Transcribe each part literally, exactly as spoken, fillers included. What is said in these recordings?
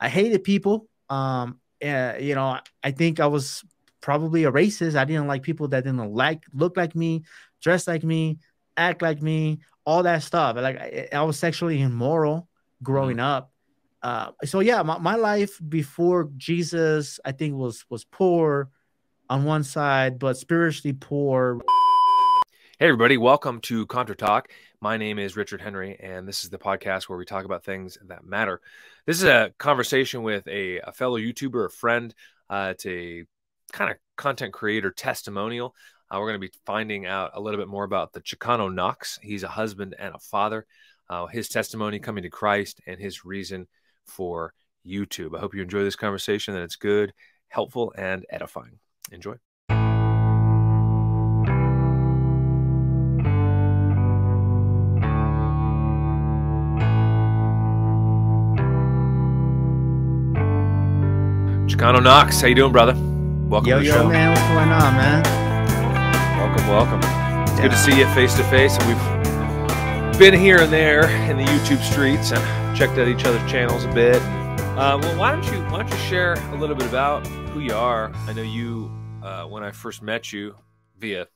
I hated people. Um, uh, you know, I think I was probably a racist. I didn't like people that didn't like, look like me, dress like me, act like me, all that stuff. Like I, I was sexually immoral growing mm-hmm. up. Uh, so yeah, my, my life before Jesus, I think was, was poor on one side, but spiritually poor. Hey everybody, welcome to Contra Talk. My name is Richard Henry, and this is the podcast where we talk about things that matter. This is a conversation with a, a fellow YouTuber, a friend. Uh, it's a kind of content creator testimonial. Uh, we're going to be finding out a little bit more about the Chicano Knox. He's a husband and a father. Uh, his testimony coming to Christ and his reason for YouTube. I hope you enjoy this conversation, that it's good, helpful, and edifying. Enjoy. Chicano Knox, how you doing, brother? Welcome yo, to the yo, show. Yo, man, what's going on, man? Welcome, welcome. It's yeah. good to see you face to face. And we've been here and there in the YouTube streets and checked out each other's channels a bit. Uh, well, why don't you why don't you share a little bit about who you are? I know you, uh, when I first met you via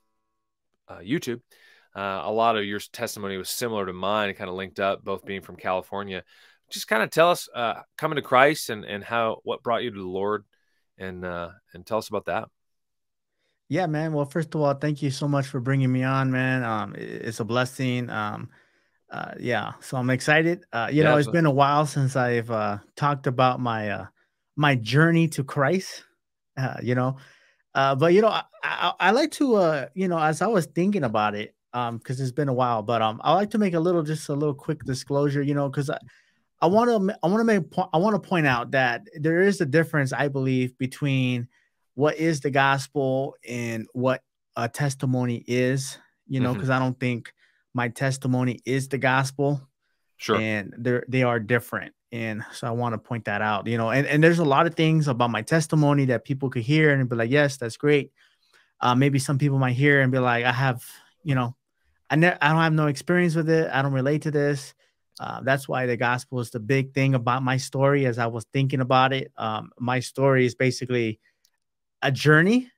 uh, YouTube, uh, a lot of your testimony was similar to mine, kind of linked up, both being from California. Just kind of tell us uh, coming to Christ and, and how, what brought you to the Lord, and, uh, and tell us about that. Yeah, man. Well, first of all, thank you so much for bringing me on, man. Um, it's a blessing. Um, uh, yeah. So I'm excited. Uh, you yeah, know, it's so been a while since I've uh, talked about my, uh, my journey to Christ, uh, you know, uh, but you know, I, I, I like to, uh, you know, as I was thinking about it, um, cause it's been a while, but, um, I like to make a little, just a little quick disclosure, you know, cause I, I want to I want to make I want to point out that there is a difference, I believe, between what is the gospel and what a testimony is, you know, because mm-hmm. I don't think my testimony is the gospel. Sure. And they they are different. And so I want to point that out, you know, and, and there's a lot of things about my testimony that people could hear and be like, yes, that's great. Uh, maybe some people might hear and be like, I have, you know, I, ne I don't have no experience with it. I don't relate to this. Uh, that's why the gospel is the big thing about my story. As I was thinking about it, um, my story is basically a journey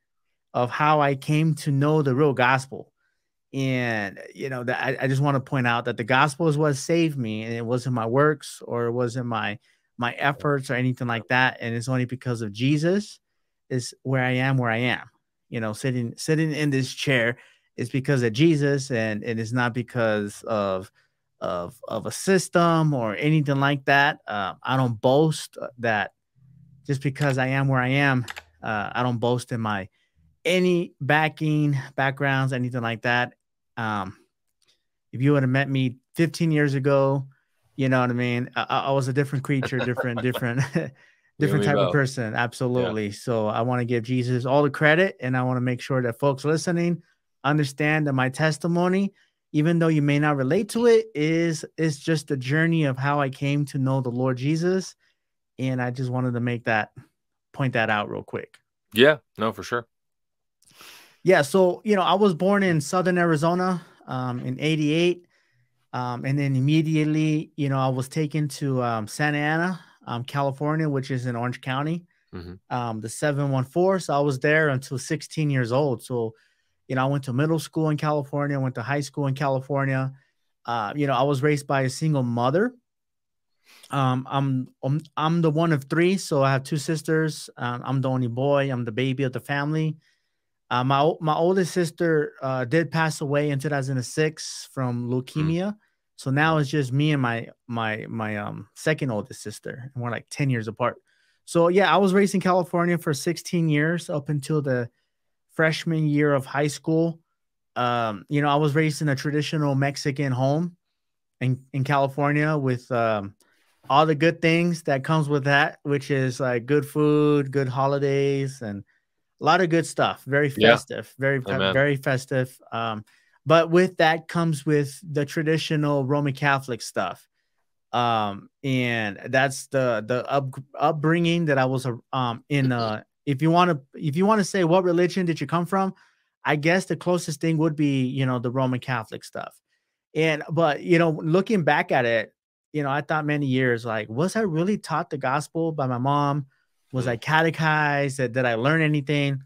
of how I came to know the real gospel. And, you know, that I, I just want to point out that the gospel is what saved me, and it wasn't my works, or it wasn't my, my efforts or anything like that. And it's only because of Jesus is where I am, where I am, you know, sitting, sitting in this chair is because of Jesus, and, and it's not because of Of, of a system or anything like that. Uh, I don't boast that just because I am where I am. Uh, I don't boast in my any backing, backgrounds, anything like that. Um, if you would have met me fifteen years ago, you know what I mean? I, I was a different creature, different, different, different type of person. Absolutely. Yeah. So I want to give Jesus all the credit, and I want to make sure that folks listening understand that my testimony, even though you may not relate to it, is it's just the journey of how I came to know the Lord Jesus. And I just wanted to make that, point that out real quick. Yeah, no, for sure. Yeah. So, you know, I was born in Southern Arizona, um, in eighty-eight. Um, and then immediately, you know, I was taken to, um, Santa Ana, um, California, which is in Orange County, mm-hmm. um, the seven one four. So I was there until sixteen years old. So, you know, I went to middle school in California, I went to high school in California. Uh, you know, I was raised by a single mother. Um, I'm, I'm, I'm the one of three. So I have two sisters. Um, I'm the only boy. I'm the baby of the family. Uh, my, my oldest sister uh, did pass away in two thousand six from leukemia. Mm. So now it's just me and my, my, my um, second oldest sister, and we're like ten years apart. So yeah, I was raised in California for sixteen years up until the freshman year of high school. Um, you know, I was raised in a traditional Mexican home in, in California with um, all the good things that comes with that, which is like good food, good holidays, and a lot of good stuff. Very festive, yeah. very, Amen. very festive. Um, but with that comes with the traditional Roman Catholic stuff. Um, and that's the, the up, upbringing that I was um, in, uh, If you want to, if you want to say what religion did you come from, I guess the closest thing would be, you know, the Roman Catholic stuff. And, but, you know, looking back at it, you know, I thought many years, like, was I really taught the gospel by my mom? Was I catechized? Did, did I learn anything?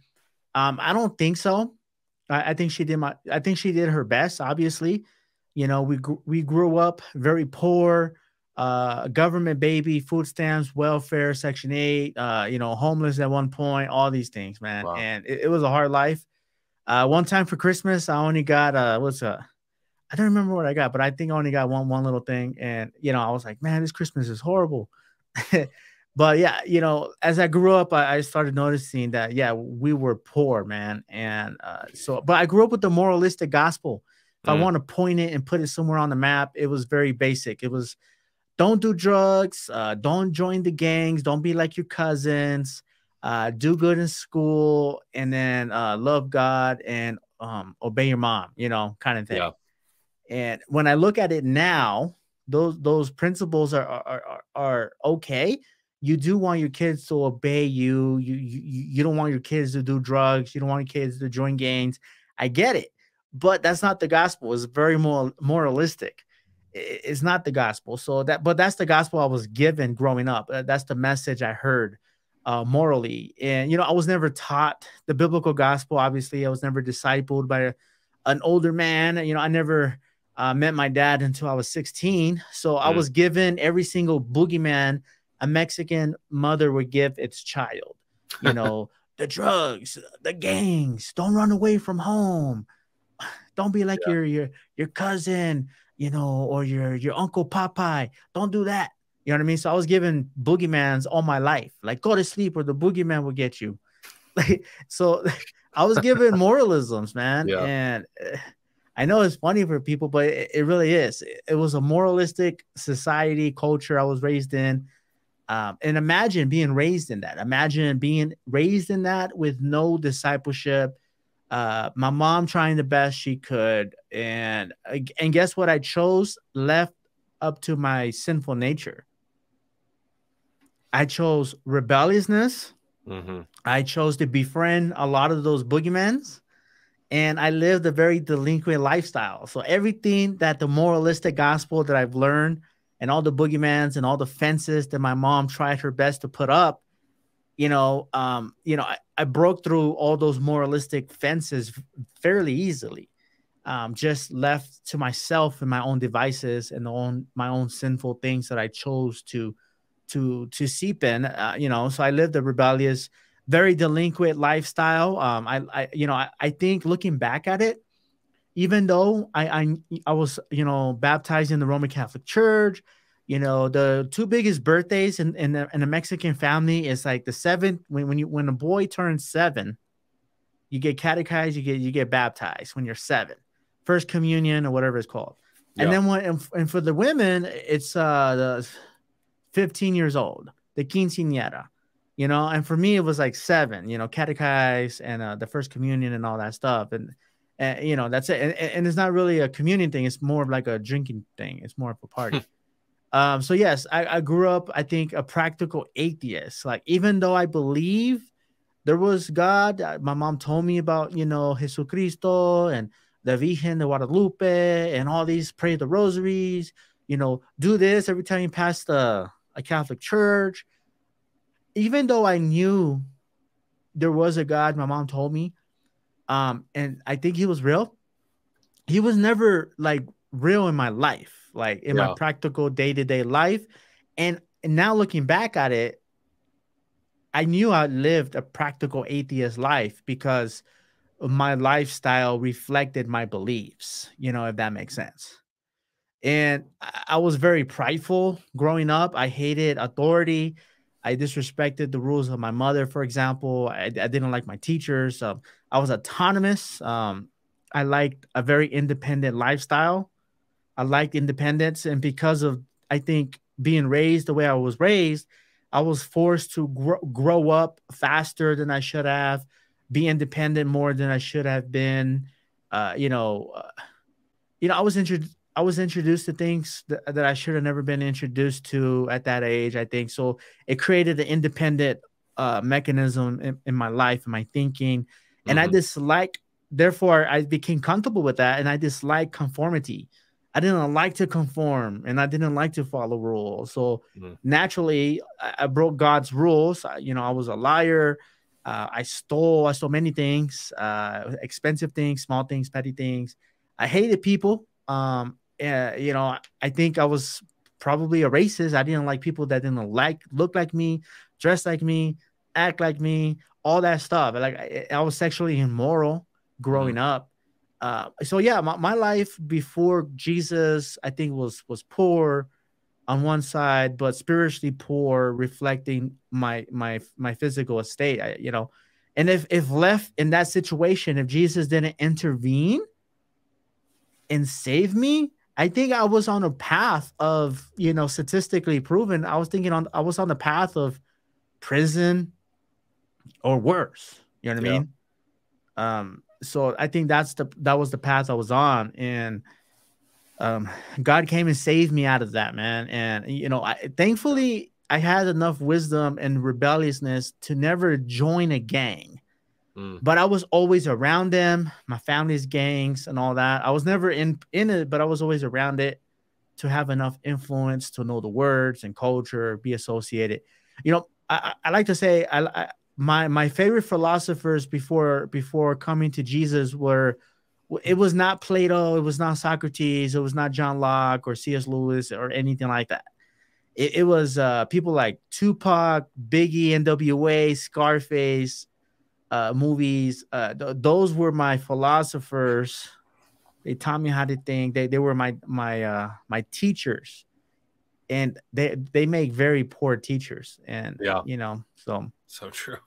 Um, I don't think so. I, I think she did my, I think she did her best, obviously. You know, we, we grew up very poor, uh, government baby, food stamps, welfare, Section eight, uh, you know, homeless at one point, all these things, man. Wow. And it, it was a hard life. Uh, one time for Christmas, I only got, uh, what's a, I don't remember what I got, but I think I only got one, one little thing. And, you know, I was like, man, this Christmas is horrible. But yeah, you know, as I grew up, I, I started noticing that, yeah, we were poor, man. And uh, so, but I grew up with the moralistic gospel. If mm. I want to point it and put it somewhere on the map, it was very basic. It was, don't do drugs. Uh, don't join the gangs. Don't be like your cousins. Uh, do good in school. And then uh, love God and um, obey your mom, you know, kind of thing. Yeah. And when I look at it now, those, those principles are, are, are, are okay. You do want your kids to obey you. You, you. you don't want your kids to do drugs. You don't want your kids to join gangs. I get it, but that's not the gospel. It's very more moralistic. It's not the gospel. So that, but that's the gospel I was given growing up. That's the message I heard uh, morally. And, you know, I was never taught the biblical gospel. Obviously, I was never discipled by a, an older man. You know, I never uh, met my dad until I was sixteen. So mm. I was given every single boogeyman a Mexican mother would give its child, you know, the drugs, the gangs, don't run away from home. Don't be like yeah. your, your, your cousin, you know, or your, your uncle Popeye. Don't do that. You know what I mean? So I was given boogeymans all my life, like go to sleep or the boogeyman will get you. Like, so I was given moralisms, man. Yeah. And I know it's funny for people, but it, it really is. It, it was a moralistic society, culture I was raised in. Um, and imagine being raised in that. Imagine being raised in that with no discipleship. Uh, my mom trying the best she could. And, and guess what I chose? Left up to my sinful nature. I chose rebelliousness. Mm-hmm. I chose to befriend a lot of those boogeymans. And I lived a very delinquent lifestyle. So everything that the moralistic gospel that I've learned and all the boogeymans and all the fences that my mom tried her best to put up, you know, um, you know, I, I broke through all those moralistic fences fairly easily, um, just left to myself and my own devices and the own, my own sinful things that I chose to, to, to seep in, uh, you know, so I lived a rebellious, very delinquent lifestyle. Um, I, I you know, I, I think looking back at it, even though I, I I was, you know, baptized in the Roman Catholic Church, you know, the two biggest birthdays in, in, the, in the Mexican family is like the seventh. When, when you when a boy turns seven, you get catechized, you get you get baptized when you're seven. First communion or whatever it's called. Yeah. And then when and, and for the women, it's uh the fifteen years old, the quinceañera, you know, and for me it was like seven, you know, catechized and uh, the first communion and all that stuff. And And, you know, that's it. And, and it's not really a communion thing. It's more of like a drinking thing. It's more of a party. um, so, yes, I, I grew up, I think, a practical atheist. Like, even though I believe there was God, my mom told me about, you know, Jesucristo and the Vigen de Guadalupe and all these pray the rosaries, you know, do this every time you pass the, a Catholic church. Even though I knew there was a God, my mom told me, Um, and I think he was real. He was never like real in my life, like in yeah. my practical day-to-day life. And, and now looking back at it, I knew I lived a practical atheist life because my lifestyle reflected my beliefs, you know, if that makes sense. And I, I was very prideful growing up. I hated authority. I disrespected the rules of my mother, for example. I, I didn't like my teachers. Um, I was autonomous. Um, I liked a very independent lifestyle. I liked independence. And because of, I think, being raised the way I was raised, I was forced to gr- grow up faster than I should have, be independent more than I should have been. Uh, you know, uh, you know, I was introduced. I was introduced to things th- that I should have never been introduced to at that age, I think. So it created an independent uh, mechanism in, in my life, in my thinking. And mm-hmm. I dislike, therefore, I became comfortable with that. And I dislike conformity. I didn't like to conform and I didn't like to follow rules. So mm. naturally I, I broke God's rules. I, you know, I was a liar. Uh, I stole, I stole many things, uh, expensive things, small things, petty things. I hated people. Um, uh, you know, I think I was probably a racist. I didn't like people that didn't like, look like me, dress like me, act like me, all that stuff. Like I, I was sexually immoral growing mm. up. Uh, so yeah, my, my life before Jesus, I think was, was poor on one side, but spiritually poor, reflecting my, my, my physical estate, I, you know, and if, if left in that situation, if Jesus didn't intervene and save me, I think I was on a path of, you know, statistically proven. I was thinking on, I was on the path of prison or worse, you know what yeah. I mean? Um, So I think that's the that was the path I was on, and um, God came and saved me out of that, man. And you know, I, thankfully, I had enough wisdom and rebelliousness to never join a gang, mm. but I was always around them, my family's gangs and all that. I was never in in it, but I was always around it to have enough influence to know the words and culture, be associated. You know, I, I like to say I. I My my favorite philosophers before before coming to Jesus were, it was not Plato, it was not Socrates, it was not John Locke or C S Lewis or anything like that. It, it was uh, people like Tupac, Biggie, N W A, Scarface, uh, movies. Uh, th those were my philosophers. They taught me how to think. They they were my my uh, my teachers, and they they make very poor teachers. And yeah. you know so so true.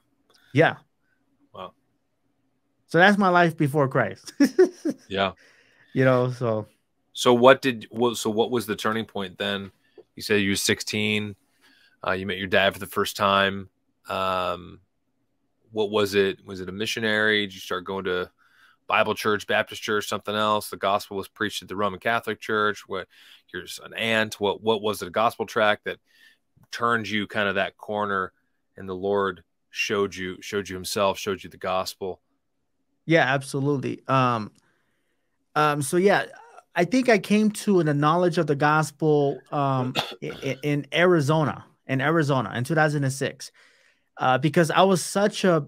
Yeah. Wow. So that's my life before Christ. yeah. You know, so. So what did, so what was the turning point then? You said you were sixteen. Uh, you met your dad for the first time. Um, what was it? Was it a missionary? Did you start going to Bible church, Baptist church, something else? The gospel was preached at the Roman Catholic Church. What, here's an aunt. What, what was it, a gospel tract that turned you kind of that corner and the Lord showed you, showed you himself, showed you the gospel? Yeah, absolutely. Um, um, so yeah, I think I came to the knowledge of the gospel, um, in, in Arizona, in Arizona in two thousand six, uh, because I was such a,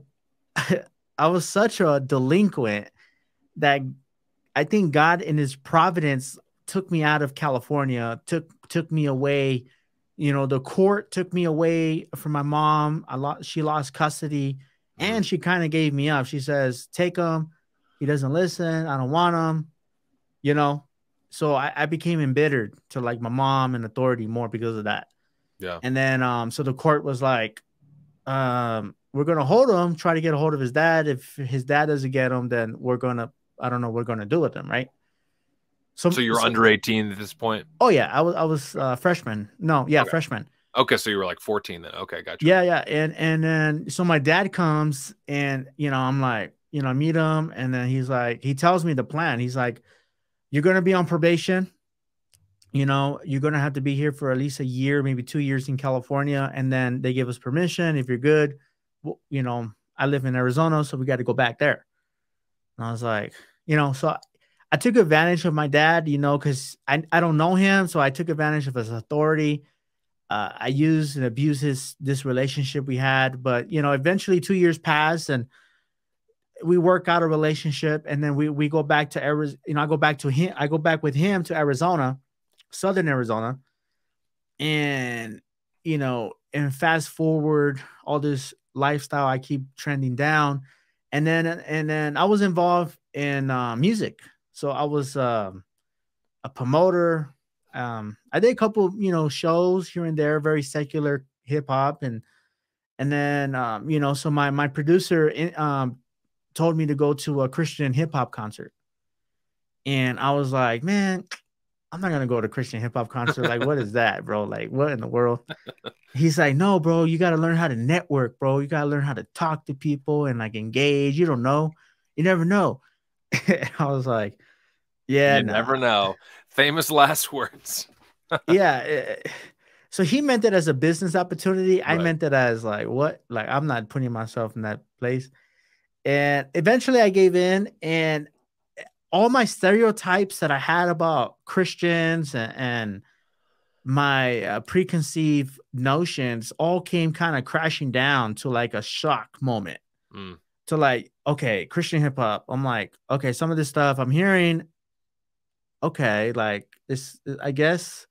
I was such a delinquent that I think God in his providence took me out of California, took, took me away. You know, the court took me away from my mom. I lost, she lost custody, and she kind of gave me up. She says, take him. He doesn't listen. I don't want him, you know? So I, I became embittered to like my mom and authority more because of that. Yeah. And then, um, so the court was like, um, we're going to hold him, try to get a hold of his dad. If his dad doesn't get him, then we're going to, I don't know what we're going to do with him. Right. So, so you're so, under eighteen at this point? Oh yeah, I was I was uh, freshman. No, yeah, okay. freshman. Okay, so you were like fourteen then. Okay, gotcha. Yeah, yeah, and and then so my dad comes and you know I'm like you know I meet him and then he's like he tells me the plan. He's like, you're gonna be on probation. You know you're gonna have to be here for at least a year, maybe two years in California, and then they give us permission if you're good. Well, you know I live in Arizona, so we got to go back there. And I was like, you know, so. I took advantage of my dad, you know, because I, I don't know him. So I took advantage of his authority. Uh, I used and abused his, this relationship we had. But, you know, eventually two years passed and we work out a relationship. And then we, we go back to Arizona. You know, I go back to him. I go back with him to Arizona, Southern Arizona. And, you know, and fast forward all this lifestyle, I keep trending down. And then and then I was involved in uh, music. So I was um, a promoter. Um, I did a couple, you know, shows here and there, very secular hip hop, and and then um, you know, so my my producer in, um, told me to go to a Christian hip hop concert, and I was like, man, I'm not gonna go to a Christian hip hop concert. Like, what is that, bro? Like, what in the world? He's like, no, bro, you gotta learn how to network, bro. You gotta learn how to talk to people and like engage. You don't know, you never know. I was like, yeah, you nah. never know. Famous last words. Yeah. So he meant it as a business opportunity. Right. I meant it as like, what? Like, I'm not putting myself in that place. And eventually I gave in, and all my stereotypes that I had about Christians and, and my uh, preconceived notions all came kind of crashing down to like a shock moment. Mm. To like, okay, Christian hip hop. I'm like, okay, some of this stuff I'm hearing. Okay, like this, I guess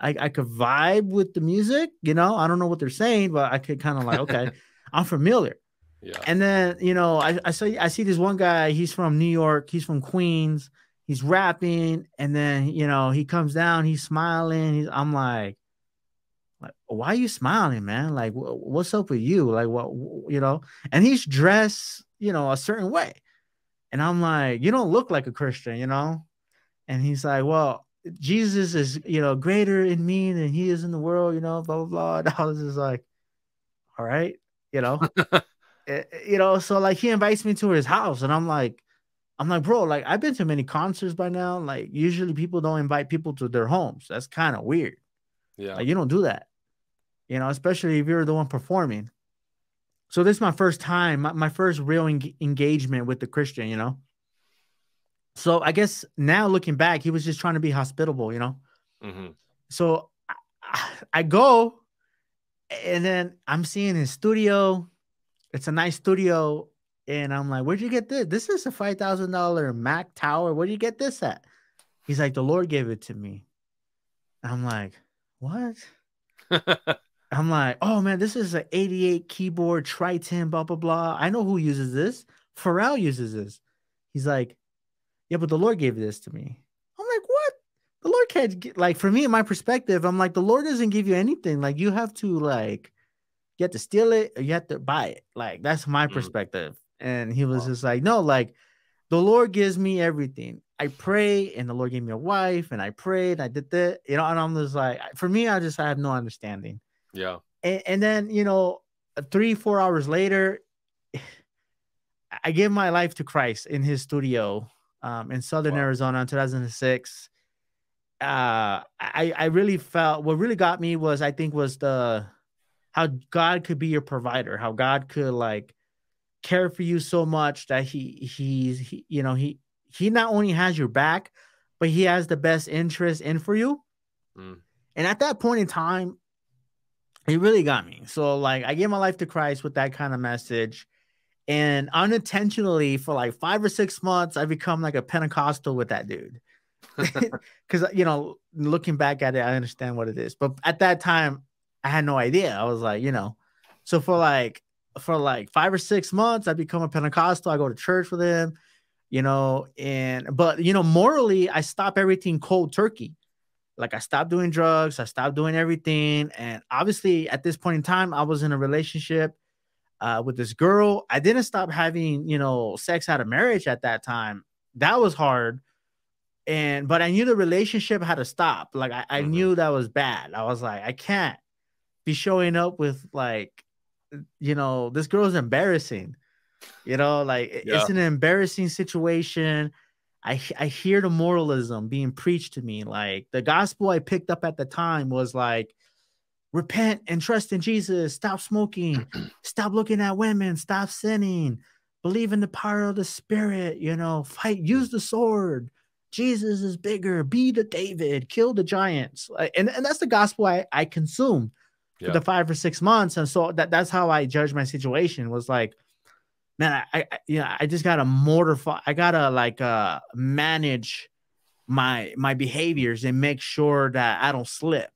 I, I could vibe with the music, you know, I don't know what they're saying, but I could kind of like, okay, I'm familiar. Yeah. And then, you know, I, I saw, I see this one guy, he's from New York, he's from Queens, he's rapping. And then, you know, he comes down, he's smiling. He's, I'm like, like, why are you smiling, man? Like, wh what's up with you? Like, what, you know, and he's dressed, you know, a certain way. And I'm like, you don't look like a Christian, you know? And he's like, well, Jesus is, you know, greater in me than he is in the world, you know, blah, blah, blah. And I was just like, all right, you know, it, you know, so like he invites me to his house and I'm like, I'm like, bro, like I've been to many concerts by now. Like usually people don't invite people to their homes. That's kind of weird. Yeah. Like you don't do that, you know, especially if you're the one performing. So this is my first time, my, my first real en- engagement with the Christian, you know. So I guess now looking back, he was just trying to be hospitable, you know? Mm-hmm. So I, I go and then I'm seeing his studio. It's a nice studio. And I'm like, where'd you get this? This is a five thousand dollar Mac tower. Where'd you get this at? He's like, the Lord gave it to me. I'm like, what? I'm like, oh man, this is an eighty-eight keyboard Triton, blah, blah, blah. I know who uses this. Pharrell uses this. He's like, yeah, but the Lord gave this to me. I'm like, what? The Lord can't get, like, for me, in my perspective, I'm like, the Lord doesn't give you anything. Like, you have to, like, you have to steal it or you have to buy it. Like, that's my perspective. And he was just like, no, like, the Lord gives me everything. I pray, and the Lord gave me a wife, and I prayed, I did that, you know, and I'm just like, for me, I just, I have no understanding. Yeah. And, and then, you know, three, four hours later, I gave my life to Christ in his studio. Um, in Southern wow. Arizona in two thousand six, uh, I, I really felt what really got me was I think was the how God could be your provider, how God could like care for you so much that he he's he, you know he he not only has your back, but he has the best interest in for you. Mm. And at that point in time, it really got me. So like I gave my life to Christ with that kind of message. And unintentionally for like five or six months, I become like a Pentecostal with that dude. Cause you know, looking back at it, I understand what it is. But at that time I had no idea. I was like, you know, so for like, for like five or six months, I become a Pentecostal. I go to church with him, you know, and, but you know, morally I stop everything cold turkey. Like I stopped doing drugs. I stopped doing everything. And obviously at this point in time, I was in a relationship Uh, with this girl. I didn't stop having, you know, sex out of marriage at that time. That was hard. And, but I knew the relationship had to stop. Like, I, I mm-hmm. knew that was bad. I was like, I can't be showing up with like, you know, this girl's embarrassing, you know, like yeah. it's an embarrassing situation. I, I hear the moralism being preached to me. Like the gospel I picked up at the time was like, repent and trust in Jesus. Stop smoking. Stop looking at women. Stop sinning. Believe in the power of the Spirit. You know, fight. Use the sword. Jesus is bigger. Be the David. Kill the giants. And, and that's the gospel I, I consumed yeah. for the five or six months. And so that, that's how I judged my situation. Was like, man, I, I you know, I just gotta mortify. I gotta like uh, manage my my behaviors and make sure that I don't slip.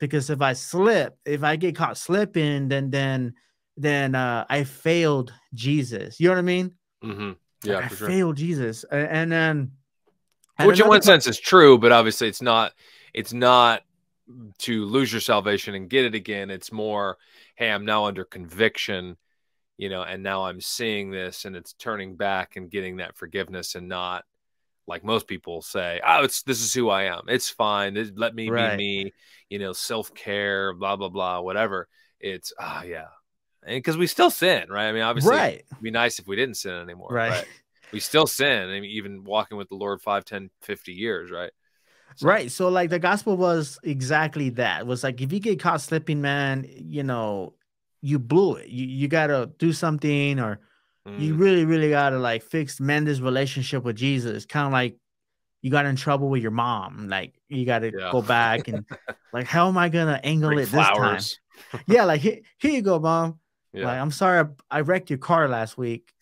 Because if I slip, if I get caught slipping, then then then uh, I failed Jesus. You know what I mean? Mm-hmm. Yeah, like, for I sure. failed Jesus, and, and then which in one sense is true, but obviously it's not. It's not to lose your salvation and get it again. It's more, hey, I'm now under conviction, you know, and now I'm seeing this, and it's turning back and getting that forgiveness, and not like most people say, oh, it's, this is who I am. It's fine. It, let me right. be me, you know, self-care, blah, blah, blah, whatever. It's, ah, oh, yeah. And because we still sin, right? I mean, obviously right. it'd be nice if we didn't sin anymore. Right. But we still sin. I mean, even walking with the Lord five, ten, fifty years, right? So. Right. So like the gospel was exactly that. It was like, if you get caught slipping, man, you know, you blew it. You, you got to do something or, Mm. You really, really got to like fix, mend this relationship with Jesus. Kind of like you got in trouble with your mom. Like you got to yeah. go back and like, how am I going to angle Bring it flowers. this time? Yeah. Like, here, here you go, mom. Yeah. Like, I'm sorry. I, I wrecked your car last week.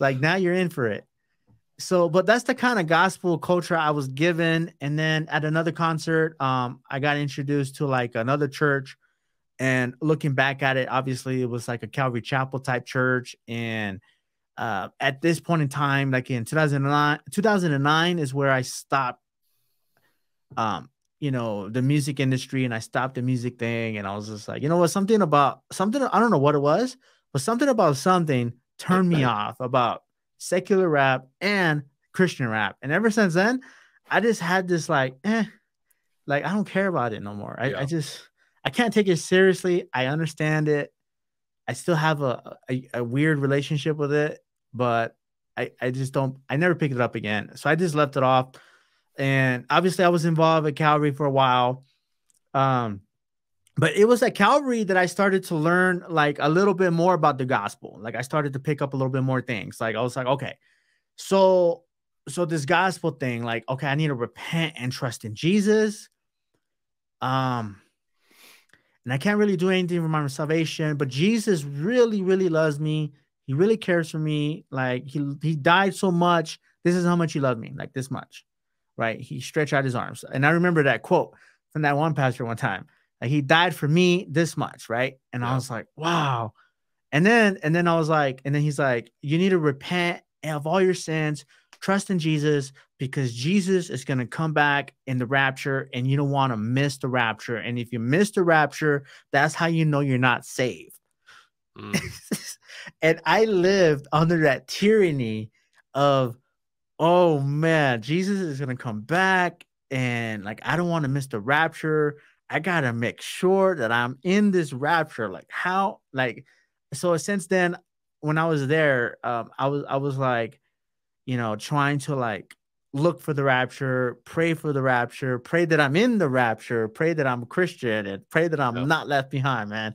Like now you're in for it. So, but that's the kind of gospel culture I was given. And then at another concert, um, I got introduced to like another church. And looking back at it, obviously, it was like a Calvary Chapel type church. And uh, at this point in time, like in two thousand nine is where I stopped, um, you know, the music industry, and I stopped the music thing. And I was just like, you know what, something about something, I don't know what it was, but something about something turned me off about secular rap and Christian rap. And ever since then, I just had this like, eh, like, I don't care about it no more. I, yeah. I just... I can't take it seriously. I understand it. I still have a, a, a weird relationship with it, but I, I just don't, I never picked it up again. So I just left it off. And obviously I was involved at Calvary for a while. Um, but it was at Calvary that I started to learn like a little bit more about the gospel. Like I started to pick up a little bit more things. Like I was like, okay, so, so this gospel thing, like, okay, I need to repent and trust in Jesus. Um, And I can't really do anything for my salvation, but Jesus really, really loves me. He really cares for me. Like he, he died so much. This is how much he loved me, like this much, right? He stretched out his arms. And I remember that quote from that one pastor one time, like he died for me this much. Right. And yeah. I was like, wow. And then, and then I was like, and then he's like, you need to repent of all your sins, trust in Jesus, because Jesus is going to come back in the rapture, and you don't want to miss the rapture. And if you miss the rapture, that's how you know you're not saved. Mm. And I lived under that tyranny of, oh man, Jesus is going to come back, and like, I don't want to miss the rapture. I got to make sure that I'm in this rapture. Like how, like, so since then, when I was there, um, I was, I was like, you know, trying to like, look for the rapture, pray for the rapture, pray that I'm in the rapture, pray that I'm a Christian, and pray that I'm yep. not left behind, man.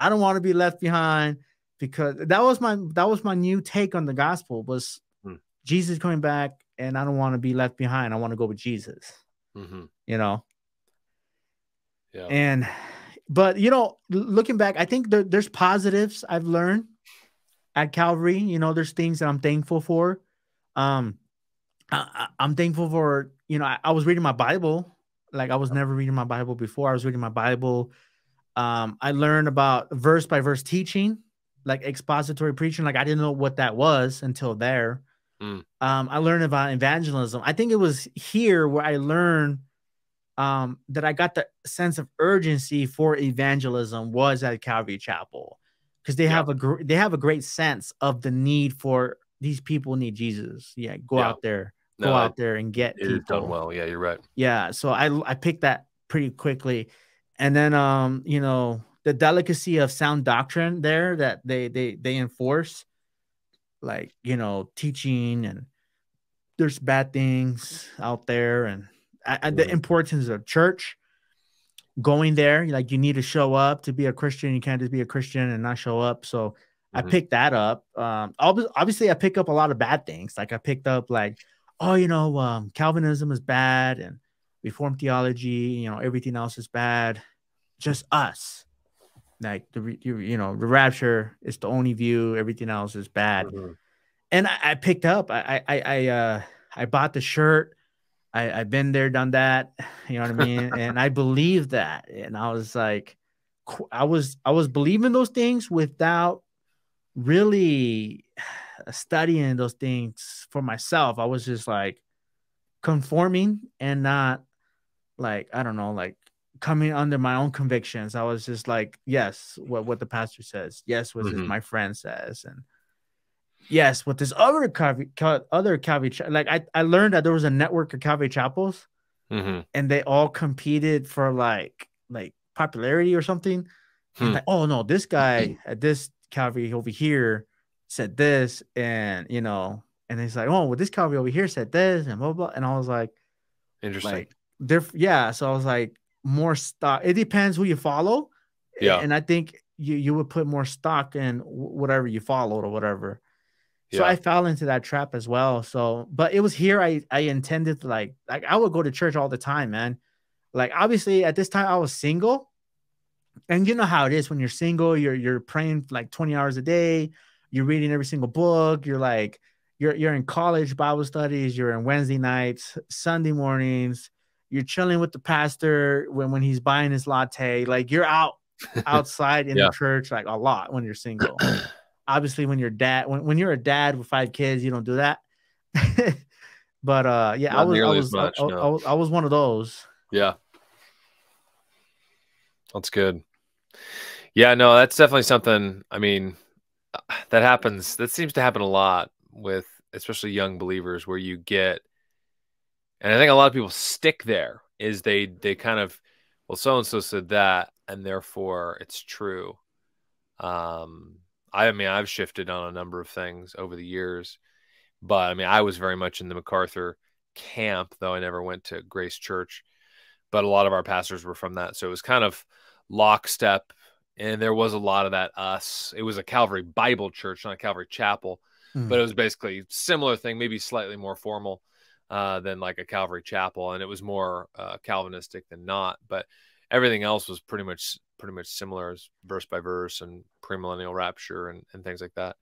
I don't want to be left behind, because that was my, that was my new take on the gospel, was mm. Jesus coming back, and I don't want to be left behind. I want to go with Jesus, mm-hmm. you know? Yeah. And, but you know, looking back, I think there, there's positives I've learned at Calvary. You know, there's things that I'm thankful for. Um, I, I'm thankful for, you know, I, I was reading my Bible. Like I was never reading my Bible before. I was reading my Bible. Um, I learned about verse by verse teaching, like expository preaching. Like I didn't know what that was until there. Mm. Um, I learned about evangelism. I think it was here where I learned um, that I got the sense of urgency for evangelism was at Calvary Chapel, because they yeah. have a gr- they have a great sense of the need for these people need Jesus. Yeah, go yeah. out there. Go no, out there and get you're people. Done well. Yeah, you're right. Yeah. So I, I picked that pretty quickly. And then, um, you know, the delicacy of sound doctrine there that they, they, they enforce, like, you know, teaching, and there's bad things out there, and I, I, the importance of church, going there. Like you need to show up to be a Christian. You can't just be a Christian and not show up. So I mm-hmm. picked that up. Um, obviously I pick up a lot of bad things. Like I picked up like, oh, you know, um, Calvinism is bad, and Reformed theology, you know, everything else is bad. Just us. Like, the you, you know, the rapture is the only view. Everything else is bad. Mm-hmm. And I, I picked up, I, I, I, uh, I bought the shirt. I, I've been there, done that. You know what I mean? And I believed that. And I was like, I was, I was believing those things without really studying those things for myself. I was just like conforming and not like, I don't know, like coming under my own convictions. I was just like, yes, what, what the pastor says. Yes, what mm-hmm. my friend says. And yes, what this other Calvary, other Calvary, like I, I learned that there was a network of Calvary chapels mm-hmm. and they all competed for like, like popularity or something. Hmm. Like, oh no, this guy at this Calvary over here said this, and you know, and he's like, oh well, this Calvary over here said this, and blah blah, blah. And I was like, interesting, like, they're yeah. So I was like, more stuff. It depends who you follow, yeah. And I think you you would put more stock in whatever you followed or whatever. Yeah. So I fell into that trap as well. So, but it was here I I intended, like like I would go to church all the time, man. Like obviously at this time I was single, and you know how it is when you're single, you're you're praying like twenty hours a day, you're reading every single book, you're like you're you're in college Bible studies, you're in Wednesday nights, Sunday mornings, you're chilling with the pastor when when he's buying his latte, like you're out outside in yeah. the church like a lot when you're single. Obviously when you're dad when, when you're a dad with five kids, you don't do that. But uh yeah, I was, I, was, much, I, no. I was I was one of those. Yeah. That's good. Yeah, no, that's definitely something. I mean, that happens. That seems to happen a lot with especially young believers, where you get, and I think a lot of people stick there, is they they kind of, well, so-and-so said that, and therefore it's true. Um, I mean, I've shifted on a number of things over the years, but I mean, I was very much in the MacArthur camp, though I never went to Grace Church, but a lot of our pastors were from that. So it was kind of lockstep, and there was a lot of that us. It was a Calvary Bible Church, not a Calvary Chapel, mm. but it was basically similar thing, maybe slightly more formal uh, than like a Calvary Chapel, and it was more uh, Calvinistic than not, but everything else was pretty much pretty much similar, as verse by verse and premillennial rapture and, and things like that.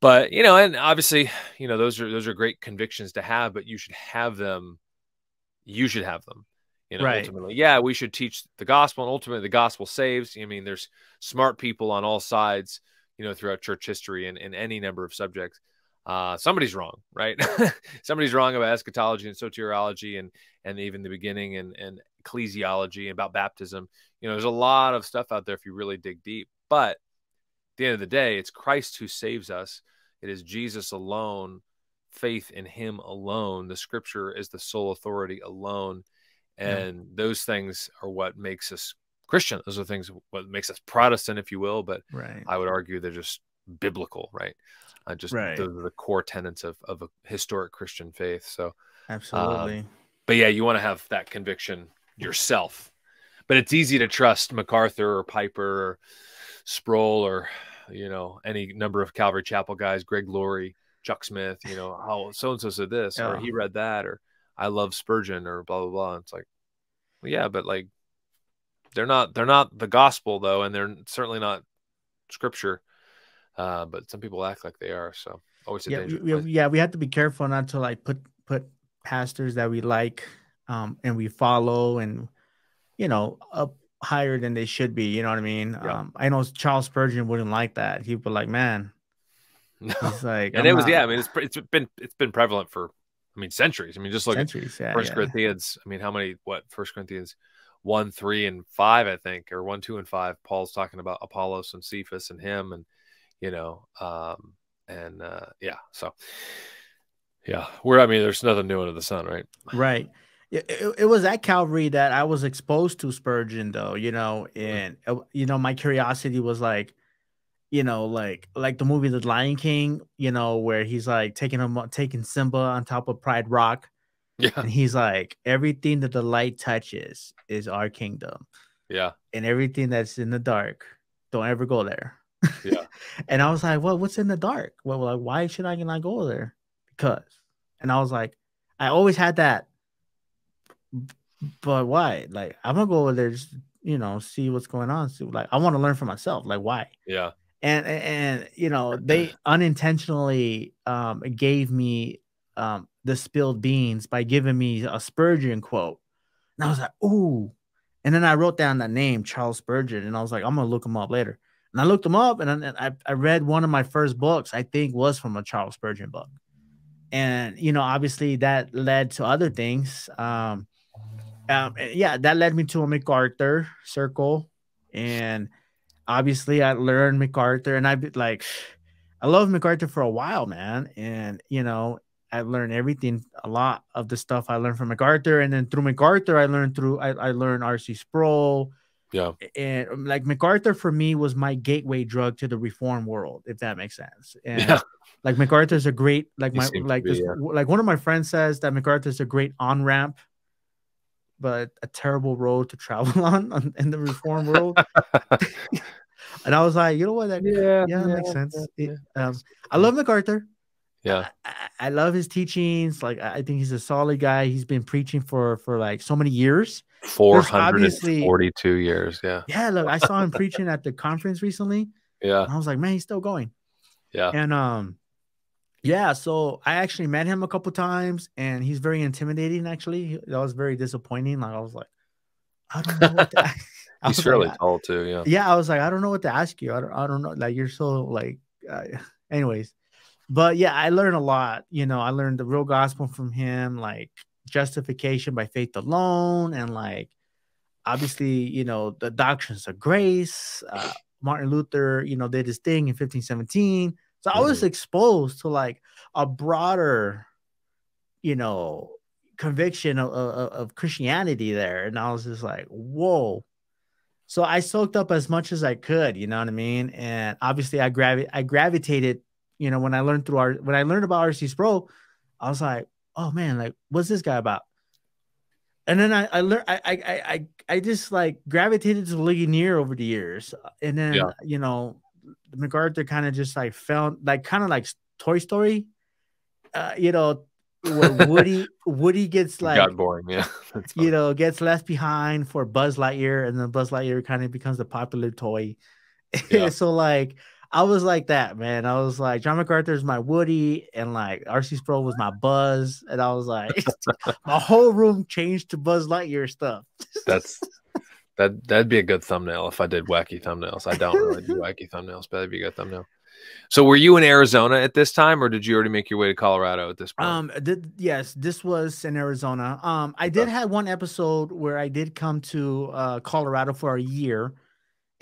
But you know, and obviously, you know, those are those are great convictions to have, but you should have them. You should have them, you know. Right. Ultimately, yeah, we should teach the gospel, and ultimately, the gospel saves. I mean, there's smart people on all sides, you know, throughout church history and in any number of subjects. Uh, somebody's wrong, right? Somebody's wrong about eschatology and soteriology, and and even the beginning and and ecclesiology, about baptism. You know, there's a lot of stuff out there if you really dig deep. But at the end of the day, it's Christ who saves us. It is Jesus alone, faith in Him alone. The Scripture is the sole authority alone, and yeah. those things are what makes us Christian. Those are things what makes us Protestant, if you will. But right. I would argue they're just biblical, right? Uh, just right. The, the core tenets of, of a historic Christian faith. So absolutely. Um, but yeah, you want to have that conviction yourself, but it's easy to trust MacArthur or Piper or Sproul or, you know, any number of Calvary Chapel guys, Greg Laurie, Chuck Smith, you know, how so-and-so said this, yeah. or he read that, or I love Spurgeon, or blah, blah, blah. And it's like, well, yeah, but like, they're not, they're not the gospel though. And they're certainly not Scripture. Uh, but some people act like they are, so always a yeah, danger. Yeah, we have to be careful not to like put put pastors that we like um, and we follow, and you know, up higher than they should be. You know what I mean? Yeah. Um, I know Charles Spurgeon wouldn't like that. He would be like, man, no. It's like, and I'm it was not... yeah. I mean, it's it's been it's been prevalent for, I mean, centuries. I mean, just look centuries, at yeah, First yeah. Corinthians. I mean, how many what First Corinthians one, three, and five, I think, or one, two, and five. Paul's talking about Apollos and Cephas and him and. You know, um, and, uh, yeah, so yeah, we're, I mean, there's nothing new under the sun, right? Right. It, it, it was at Calvary that I was exposed to Spurgeon though, you know, and, mm. you know, my curiosity was like, you know, like, like the movie, The Lion King, you know, where he's like taking him, taking Simba on top of Pride Rock. Yeah. And he's like, everything that the light touches is our kingdom. Yeah. And everything that's in the dark, don't ever go there. Yeah. And I was like, well, what's in the dark? Well, like, why should I not go there? Because, and I was like, I always had that, but why? Like, I'm gonna go over there, just, you know, see what's going on. So, like, I want to learn for myself. Like, why? Yeah. And, and, and you know, they unintentionally um, gave me um, the spilled beans by giving me a Spurgeon quote. And I was like, ooh. And then I wrote down that name, Charles Spurgeon. And I was like, I'm gonna look him up later. And I looked them up, and I, I read one of my first books, I think, was from a Charles Spurgeon book. And, you know, obviously that led to other things. Um, um, yeah, that led me to a MacArthur circle. And obviously I learned MacArthur, and I like, I loved MacArthur for a while, man. And, you know, I learned everything, a lot of the stuff I learned from MacArthur. And then through MacArthur, I learned through, I, I learned R C Sproul. Yeah. And like MacArthur for me was my gateway drug to the reform world, if that makes sense. And yeah. like MacArthur's a great, like my like be, this, yeah. like one of my friends says that MacArthur's a great on-ramp, but a terrible road to travel on, on in the reform world. And I was like, you know what? That, yeah, yeah, yeah, makes sense. Yeah, it, yeah. Um, I love MacArthur. Yeah, I, I love his teachings. Like, I think he's a solid guy. He's been preaching for for like so many years. four hundred forty-two years. Yeah. Yeah. Look, I saw him preaching at the conference recently. Yeah. And I was like, man, he's still going. Yeah. And um, yeah. So I actually met him a couple times, and he's very intimidating. Actually, that was very disappointing. Like, I was like, I don't know what to ask. He's fairly like, tall too. Yeah. Yeah. I was like, I don't know what to ask you. I don't. I don't know. Like, you're so like. Uh, anyways. But yeah, I learned a lot. You know, I learned the real gospel from him, like justification by faith alone, and like obviously, you know, the doctrines of grace. Uh, Martin Luther, you know, did his thing in fifteen seventeen. So mm-hmm. I was exposed to like a broader, you know, conviction of, of, of Christianity there, and I was just like, whoa. So I soaked up as much as I could. You know what I mean? And obviously, I gravi I gravitated. You know, when I learned through our, when I learned about R C Sproul, I was like, oh man, like, what's this guy about? And then I, I learned, I, I, I, I just like gravitated to Ligonier over the years. And then, yeah. you know, MacArthur kind of just like found like, kind of like Toy Story, uh, you know, where Woody, Woody gets like, got boring, yeah. you know, gets left behind for Buzz Lightyear. And then Buzz Lightyear kind of becomes a popular toy. Yeah. So like, I was like that, man. I was like, John MacArthur's my Woody, and like R C Sproul was my Buzz, and I was like, my whole room changed to Buzz Lightyear stuff. That's that. That'd be a good thumbnail if I did wacky thumbnails. I don't really do wacky thumbnails, but that'd be a good thumbnail. So, were you in Arizona at this time, or did you already make your way to Colorado at this point? Um, did, yes, this was in Arizona. Um, I did oh. have one episode where I did come to uh, Colorado for a year.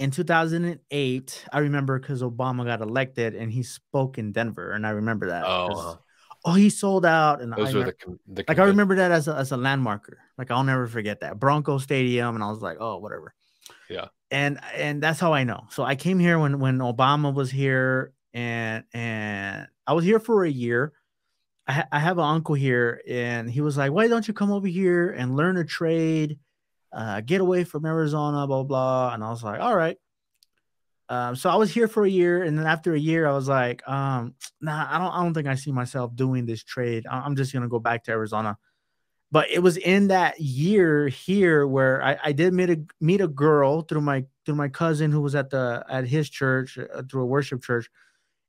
In two thousand eight, I remember because Obama got elected and he spoke in Denver, and I remember that. Oh, oh he sold out, and those I were the, the like I remember that as a as a landmarker. Like I'll never forget that Bronco Stadium, and I was like, oh, whatever. Yeah, and and that's how I know. So I came here when when Obama was here, and and I was here for a year. I ha I have an uncle here, and he was like, why don't you come over here and learn a trade? Uh, get away from Arizona, blah, blah. And I was like, all right. Um, so I was here for a year. And then after a year, I was like, um, nah, I don't, I don't think I see myself doing this trade. I'm just going to go back to Arizona. But it was in that year here where I, I did meet a, meet a girl through my, through my cousin who was at the, at his church, uh, through a worship church.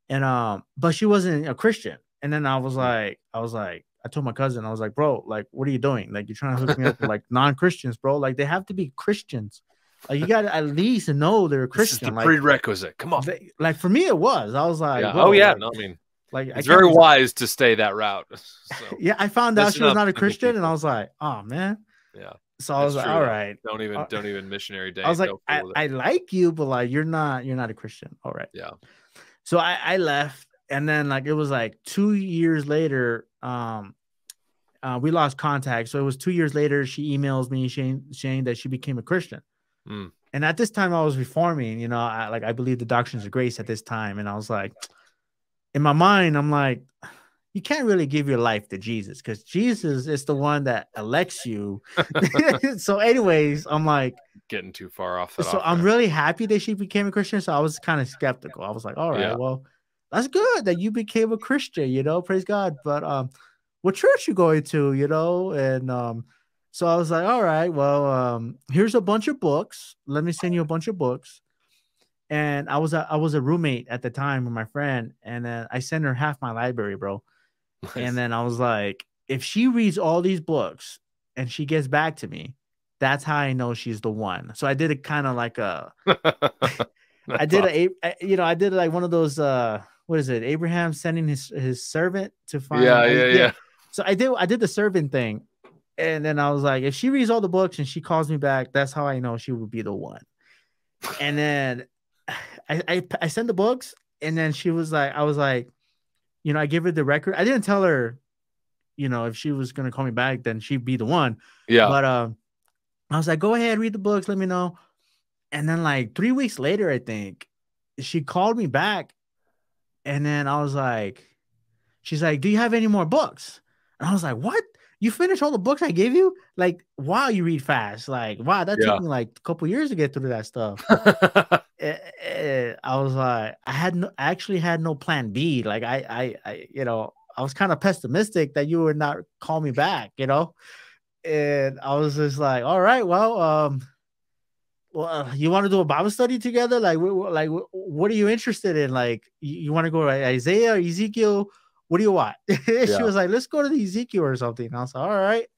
And, um, but she wasn't a Christian. And then I was like, I was like, I told my cousin, I was like, bro, like, what are you doing? Like, you're trying to hook me up with like non-Christians, bro. Like, they have to be Christians. Like, you got to at least know they're a Christian. This is the like, prerequisite. Come on. They, like, for me, it was. I was like, yeah. Oh, yeah. Like, no, I mean, like, it's very wise to stay that route. So, yeah. I found out she was not a Christian, and I was like, oh, man. Yeah. So I was like, all right. Don't even, don't even missionary day. I was like, I, I like you, but like, you're not, you're not a Christian. All right. Yeah. So I, I left. And then like, it was like two years later, um, uh, we lost contact. So it was two years later. She emails me saying, saying that she became a Christian. Mm. And at this time I was reforming, you know, I, like, I believe the doctrines of grace at this time. And I was like, in my mind, I'm like, you can't really give your life to Jesus, because Jesus is the one that elects you. So anyways, I'm like getting too far off. So off I'm there. really happy that she became a Christian. So I was kind of skeptical. I was like, all right, yeah. well, that's good that you became a Christian, you know, praise God. But um, what church you going to, you know? And um, so I was like, all right, well, um, here's a bunch of books. Let me send you a bunch of books. And I was a, I was a roommate at the time with my friend. And then I sent her half my library, bro. Nice. And then I was like, if she reads all these books and she gets back to me, that's how I know she's the one. So I did it kind of like a, I did a, a, you know, I did like one of those, uh. What is it? Abraham sending his his servant to find. Yeah, yeah, yeah. So I did I did the servant thing, and then I was like, if she reads all the books and she calls me back, that's how I know she would be the one. And then I I, I sent the books, and then she was like, I was like, you know, I give her the record. I didn't tell her, you know, if she was gonna call me back, then she'd be the one. Yeah. But um, I was like, go ahead, read the books, let me know. And then like three weeks later, I think she called me back. And then I was like, she's like, do you have any more books? And I was like, what? You finished all the books I gave you? Like, wow, you read fast. Like, wow, that yeah. took me like a couple years to get through that stuff. I was like, I had no, I actually had no plan B. Like I, I, I you know, I was kind of pessimistic that you would not call me back, you know? And I was just like, all right, well, um, well, you want to do a Bible study together? Like, like, what are you interested in? Like, you want to go to Isaiah or Ezekiel? What do you want? Yeah. She was like, let's go to the Ezekiel or something. And I was like,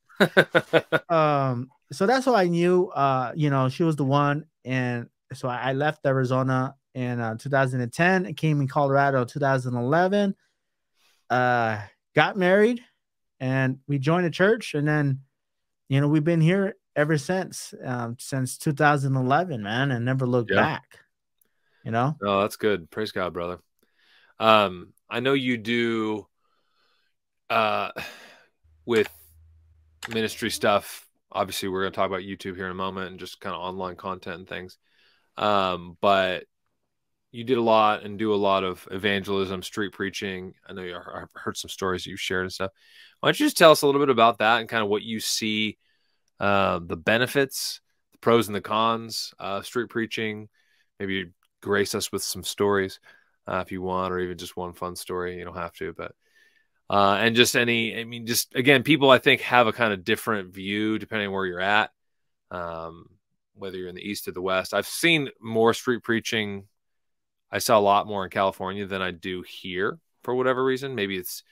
all right. um, so that's how I knew, uh, you know, she was the one. And so I left Arizona in uh, two thousand ten and came in Colorado two thousand eleven, uh, got married, and we joined a church. And then, you know, we've been here ever since, um, since two thousand eleven, man, and never looked yeah. back, you know? Oh, that's good. Praise God, brother. Um, I know you do uh, with ministry stuff. Obviously, we're going to talk about YouTube here in a moment and just kind of online content and things. Um, but you did a lot and do a lot of evangelism, street preaching. I know you I've heard some stories you've shared and stuff. Why don't you just tell us a little bit about that and kind of what you see, uh, the benefits, the pros and the cons of street preaching. Maybe grace us with some stories uh, if you want, or even just one fun story. You don't have to, but, uh, and just any, I mean, just again, people I think have a kind of different view depending on where you're at. Um, whether you're in the East or the West, I've seen more street preaching. I saw a lot more in California than I do here for whatever reason. Maybe it's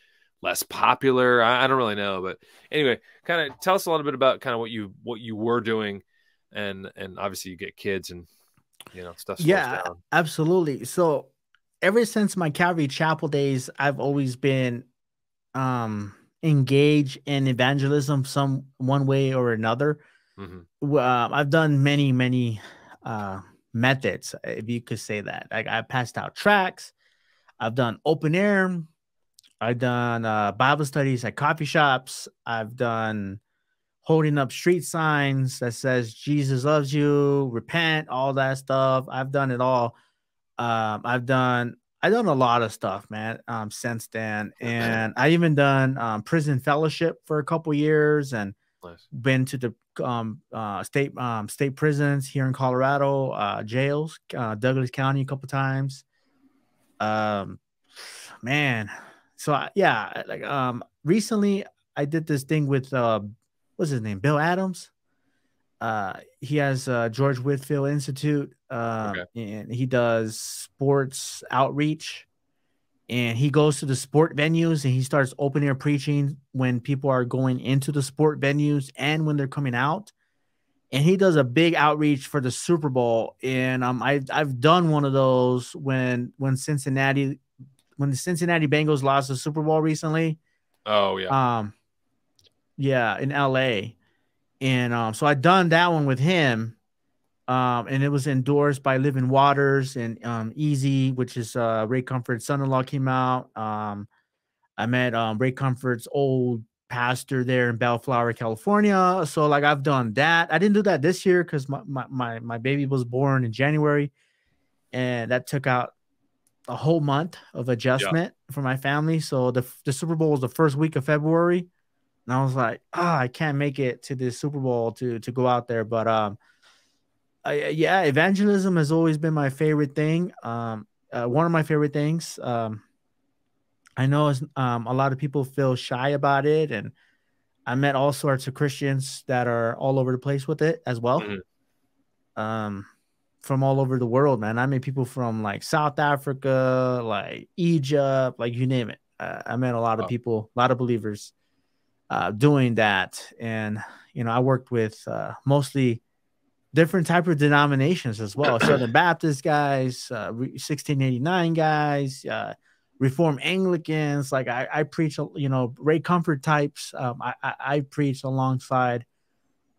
less popular. I, I don't really know, but anyway, kind of tell us a little bit about kind of what you, what you were doing. And, and obviously you get kids and, you know, stuff. Yeah, down. Absolutely. So ever since my Calvary Chapel days, I've always been, um, engaged in evangelism some one way or another. Mm-hmm. uh, I've done many, many uh, methods, if you could say that. Like I passed out tracts. I've done open air. I've done uh, Bible studies at coffee shops. I've done holding up street signs that says Jesus loves you, repent, all that stuff. I've done it all. Um, I've done I've done a lot of stuff, man, um, since then. And I even done um, prison fellowship for a couple years and nice. Been to the um uh state um state prisons here in Colorado, uh jails, uh Douglas County a couple times. Um man, so I, yeah, like um recently I did this thing with uh what's his name, Bill Adams. Uh he has uh George Whitfield Institute, uh okay. and he does sports outreach, and he goes to the sport venues and he starts open air preaching when people are going into the sport venues and when they're coming out. And he does a big outreach for the Super Bowl. And um, I, I've done one of those when, when Cincinnati, when the Cincinnati Bengals lost the Super Bowl recently. Oh yeah. Um, yeah. In L A. And um, so I done that one with him. Um, and it was endorsed by Living Waters and um, Easy, which is uh, Ray Comfort's son-in-law came out. Um, I met um, Ray Comfort's old pastor there in Bellflower, California. So like I've done that. I didn't do that this year because my, my my my baby was born in January, and that took out a whole month of adjustment yeah. for my family. So the the Super Bowl was the first week of February, and I was like, ah, oh, I can't make it to the Super Bowl to to go out there, but um. Uh, yeah, evangelism has always been my favorite thing. Um, uh, one of my favorite things. Um, I know um, a lot of people feel shy about it, and I met all sorts of Christians that are all over the place with it as well. Mm-hmm. Um, from all over the world, man. I met people from like South Africa, like Egypt, like you name it. Uh, I met a lot wow. of people, a lot of believers uh, doing that. And, you know, I worked with uh, mostly different type of denominations as well. Southern Baptist guys, uh, sixteen eighty-nine guys, uh, Reformed Anglicans. Like I, I preach, you know, Ray Comfort types. Um, I, I, I preach alongside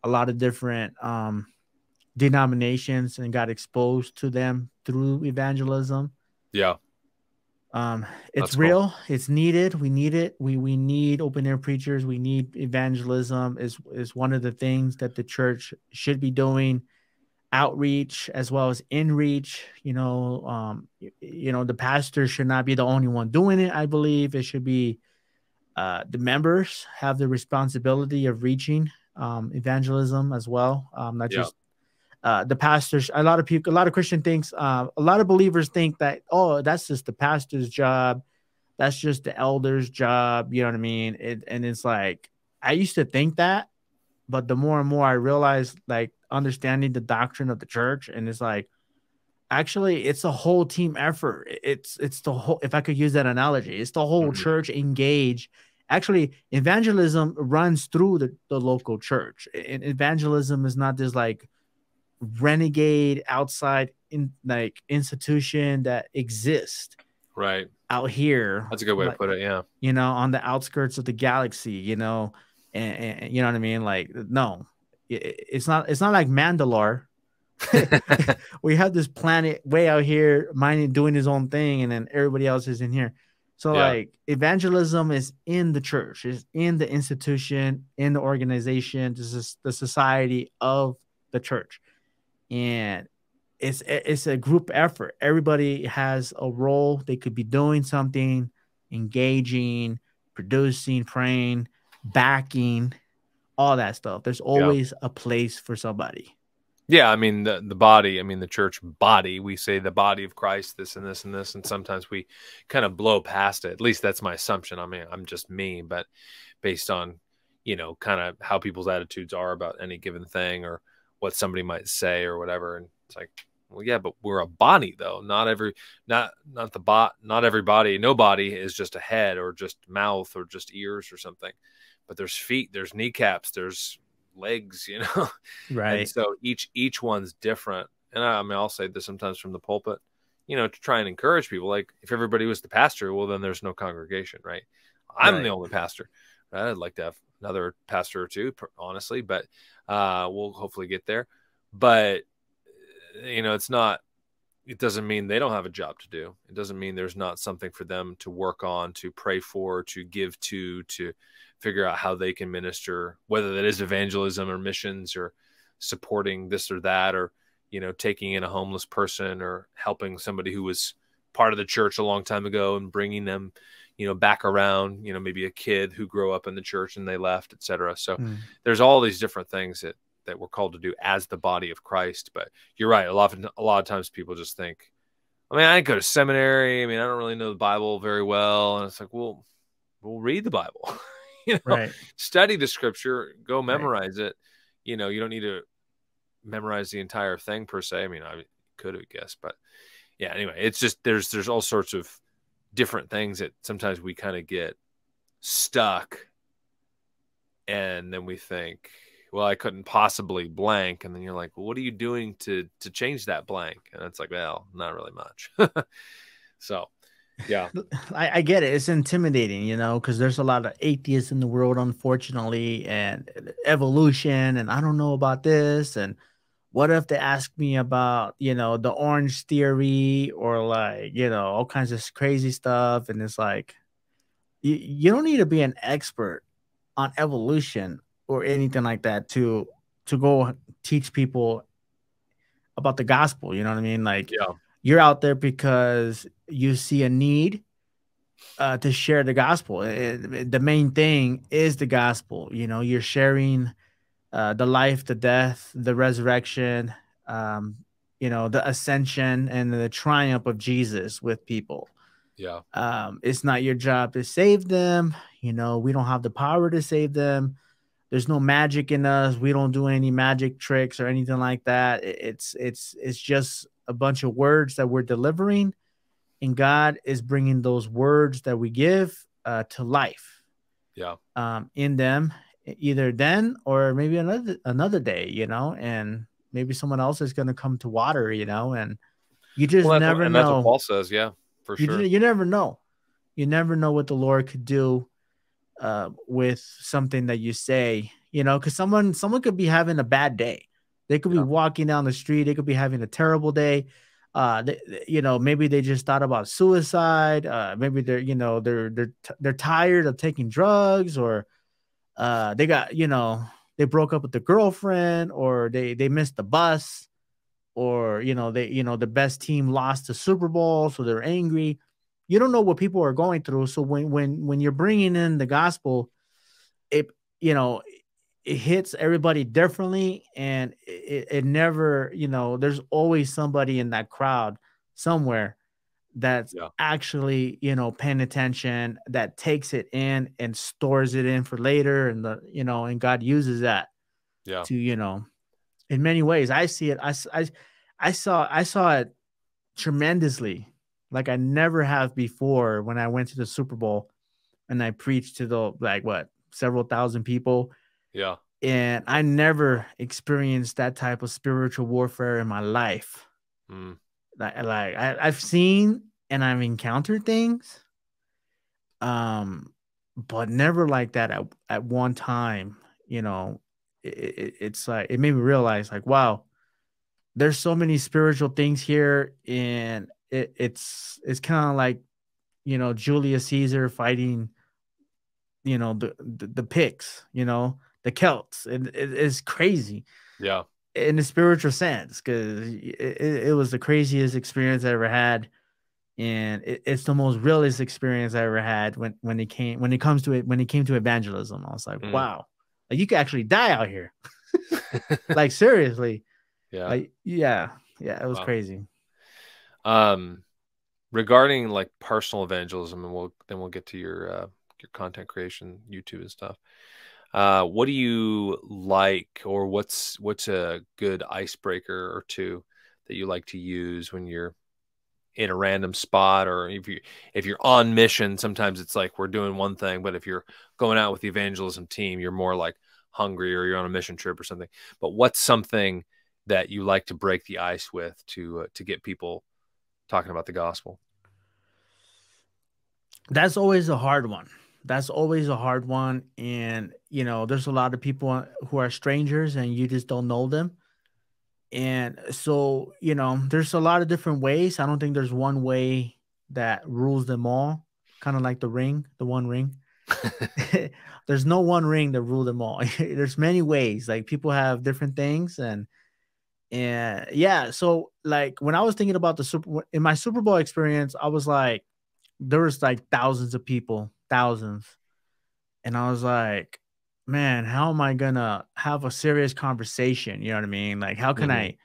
a lot of different um, denominations and got exposed to them through evangelism. Yeah. Um, it's That's real. Cool. It's needed. We need it. We, we need open air preachers. We need evangelism is, is one of the things that the church should be doing, outreach as well as in reach, you know, um, you, you know, the pastor should not be the only one doing it. I believe it should be, uh, the members have the responsibility of reaching, um, evangelism as well. Um, not yeah. just uh, the pastors, a lot of people, a lot of Christian thinks, uh, a lot of believers think that, oh, that's just the pastor's job. That's just the elder's job. You know what I mean? It, and it's like, I used to think that, but the more and more I realized, like, understanding the doctrine of the church, and it's like, actually, it's a whole team effort. It's it's the whole, if I could use that analogy, it's the whole mm-hmm. church engaged. Actually, evangelism runs through the, the local church. And evangelism is not this like renegade outside in like institution that exists right out here. That's a good way like, to put it. Yeah, you know, on the outskirts of the galaxy. You know, and, and you know what I mean. Like, no, it, it's not. It's not like Mandalore. We have this planet way out here minding, doing his own thing, and then everybody else is in here. So yeah. Like evangelism is in the church, is in the institution, in the organization, this is the society of the church, and it's it's a group effort. Everybody has a role. They could be doing something, engaging, producing, praying, backing, all that stuff. There's always yeah. a place for somebody. Yeah, I mean, the, the body, I mean, the church body, we say the body of Christ, this and this and this, and sometimes we kind of blow past it. At least that's my assumption. I mean, I'm just me, but based on, you know, kind of how people's attitudes are about any given thing or what somebody might say or whatever. And it's like, well, yeah, but we're a body, though. Not every, not, not the bot, not everybody, nobody is just a head or just mouth or just ears or something, but there's feet, there's kneecaps, there's legs, you know, right? And so each each one's different. And I, I mean, I'll say this sometimes from the pulpit, you know, to try and encourage people. Like, if everybody was the pastor, well, then there's no congregation, right? I'm right. the only pastor. I'd like to have another pastor or two, honestly, but uh, we'll hopefully get there. But you know, it's not. It doesn't mean they don't have a job to do. It doesn't mean there's not something for them to work on, to pray for, to give to, to figure out how they can minister, whether that is evangelism or missions or supporting this or that, or, you know, taking in a homeless person or helping somebody who was part of the church a long time ago and bringing them, you know, back around, you know, maybe a kid who grew up in the church and they left, et cetera. So mm. there's all these different things that, that we're called to do as the body of Christ. But you're right. A lot of, a lot of times people just think, I mean, I didn't go to seminary. I mean, I don't really know the Bible very well. And it's like, well, we'll read the Bible, you know, right. study the scripture, go memorize right. it. You know, you don't need to memorize the entire thing per se. I mean, I could have guessed, but yeah, anyway, it's just, there's, there's all sorts of different things that sometimes we kind of get stuck. And then we think, well, I couldn't possibly blank. And then you're like, well, what are you doing to, to change that blank? And it's like, well, not really much. So, yeah, I, I get it. It's intimidating, you know, because there's a lot of atheists in the world, unfortunately, and evolution. And I don't know about this. And what if they ask me about, you know, the orange theory or like, you know, all kinds of crazy stuff. And it's like, you, you don't need to be an expert on evolution or anything like that to to go teach people about the gospel. You know what I mean? Like yeah. you're out there because you see a need uh, to share the gospel. It, it, the main thing is the gospel. You know, you're sharing uh, the life, the death, the resurrection, um, you know, the ascension and the triumph of Jesus with people. Yeah, um, it's not your job to save them. You know, we don't have the power to save them. There's no magic in us. We don't do any magic tricks or anything like that. It's it's it's just a bunch of words that we're delivering, and God is bringing those words that we give uh, to life. Yeah. Um, in them, either then or maybe another another day, you know, and maybe someone else is going to come to water, you know, and you just well, never and know. And that's what Paul says, yeah, for you, sure. You never know. You never know what the Lord could do. Uh, with something that you say, you know, because someone someone could be having a bad day. They could yeah. be walking down the street. They could be having a terrible day. Uh, they, they, you know, maybe they just thought about suicide. Uh, maybe they're, you know, they're they're they're tired of taking drugs, or uh, they got, you know, they broke up with the girlfriend, or they they missed the bus, or you know they you know the best team lost the Super Bowl, so they're angry. You don't know what people are going through. So when, when, when you're bringing in the gospel, it, you know, it hits everybody differently, and it, it never, you know, there's always somebody in that crowd somewhere that's yeah. actually, you know, paying attention, that takes it in and stores it in for later. And the, you know, and God uses that yeah. to, you know, in many ways. I see it. I, I, I saw, I saw it tremendously. Like I never have before when I went to the Super Bowl and I preached to the, like what, several thousand people. Yeah. And I never experienced that type of spiritual warfare in my life. Mm. Like, like I, I've seen and I've encountered things, um, but never like that at, at one time. You know, it, it, it's like, it made me realize, like, wow, there's so many spiritual things here. And it, it's, it's kind of like, you know, Julius Caesar fighting, you know, the, the, the Picts, you know, the Celts. It, it, it's crazy. Yeah. In the spiritual sense, because it, it was the craziest experience I ever had. And it, it's the most realist experience I ever had when, when it came, when it comes to it, when it came to evangelism. I was like, mm. wow, like you could actually die out here. Like seriously. Yeah. Like, yeah. Yeah. It was wow. crazy. Um, regarding like personal evangelism, and we'll, then we'll get to your, uh, your content creation, YouTube and stuff. Uh, what do you like, or what's, what's a good icebreaker or two that you like to use when you're in a random spot, or if you, if you're on mission? Sometimes it's like, we're doing one thing, but if you're going out with the evangelism team, you're more like hungry, or you're on a mission trip or something. But what's something that you like to break the ice with to, uh, to get people talking about the gospel? That's always a hard one. That's always a hard one. And, you know, there's a lot of people who are strangers and you just don't know them. And so, you know, there's a lot of different ways. I don't think there's one way that rules them all. Kind of like the ring, the one ring. There's no one ring that rules them all. There's many ways. Like people have different things. And, and yeah, so like when I was thinking about the Super, in my Super Bowl experience, I was like, there was like thousands of people. Thousands. And I was like, man, how am I gonna have a serious conversation? You know what I mean? Like, how can mm-hmm. I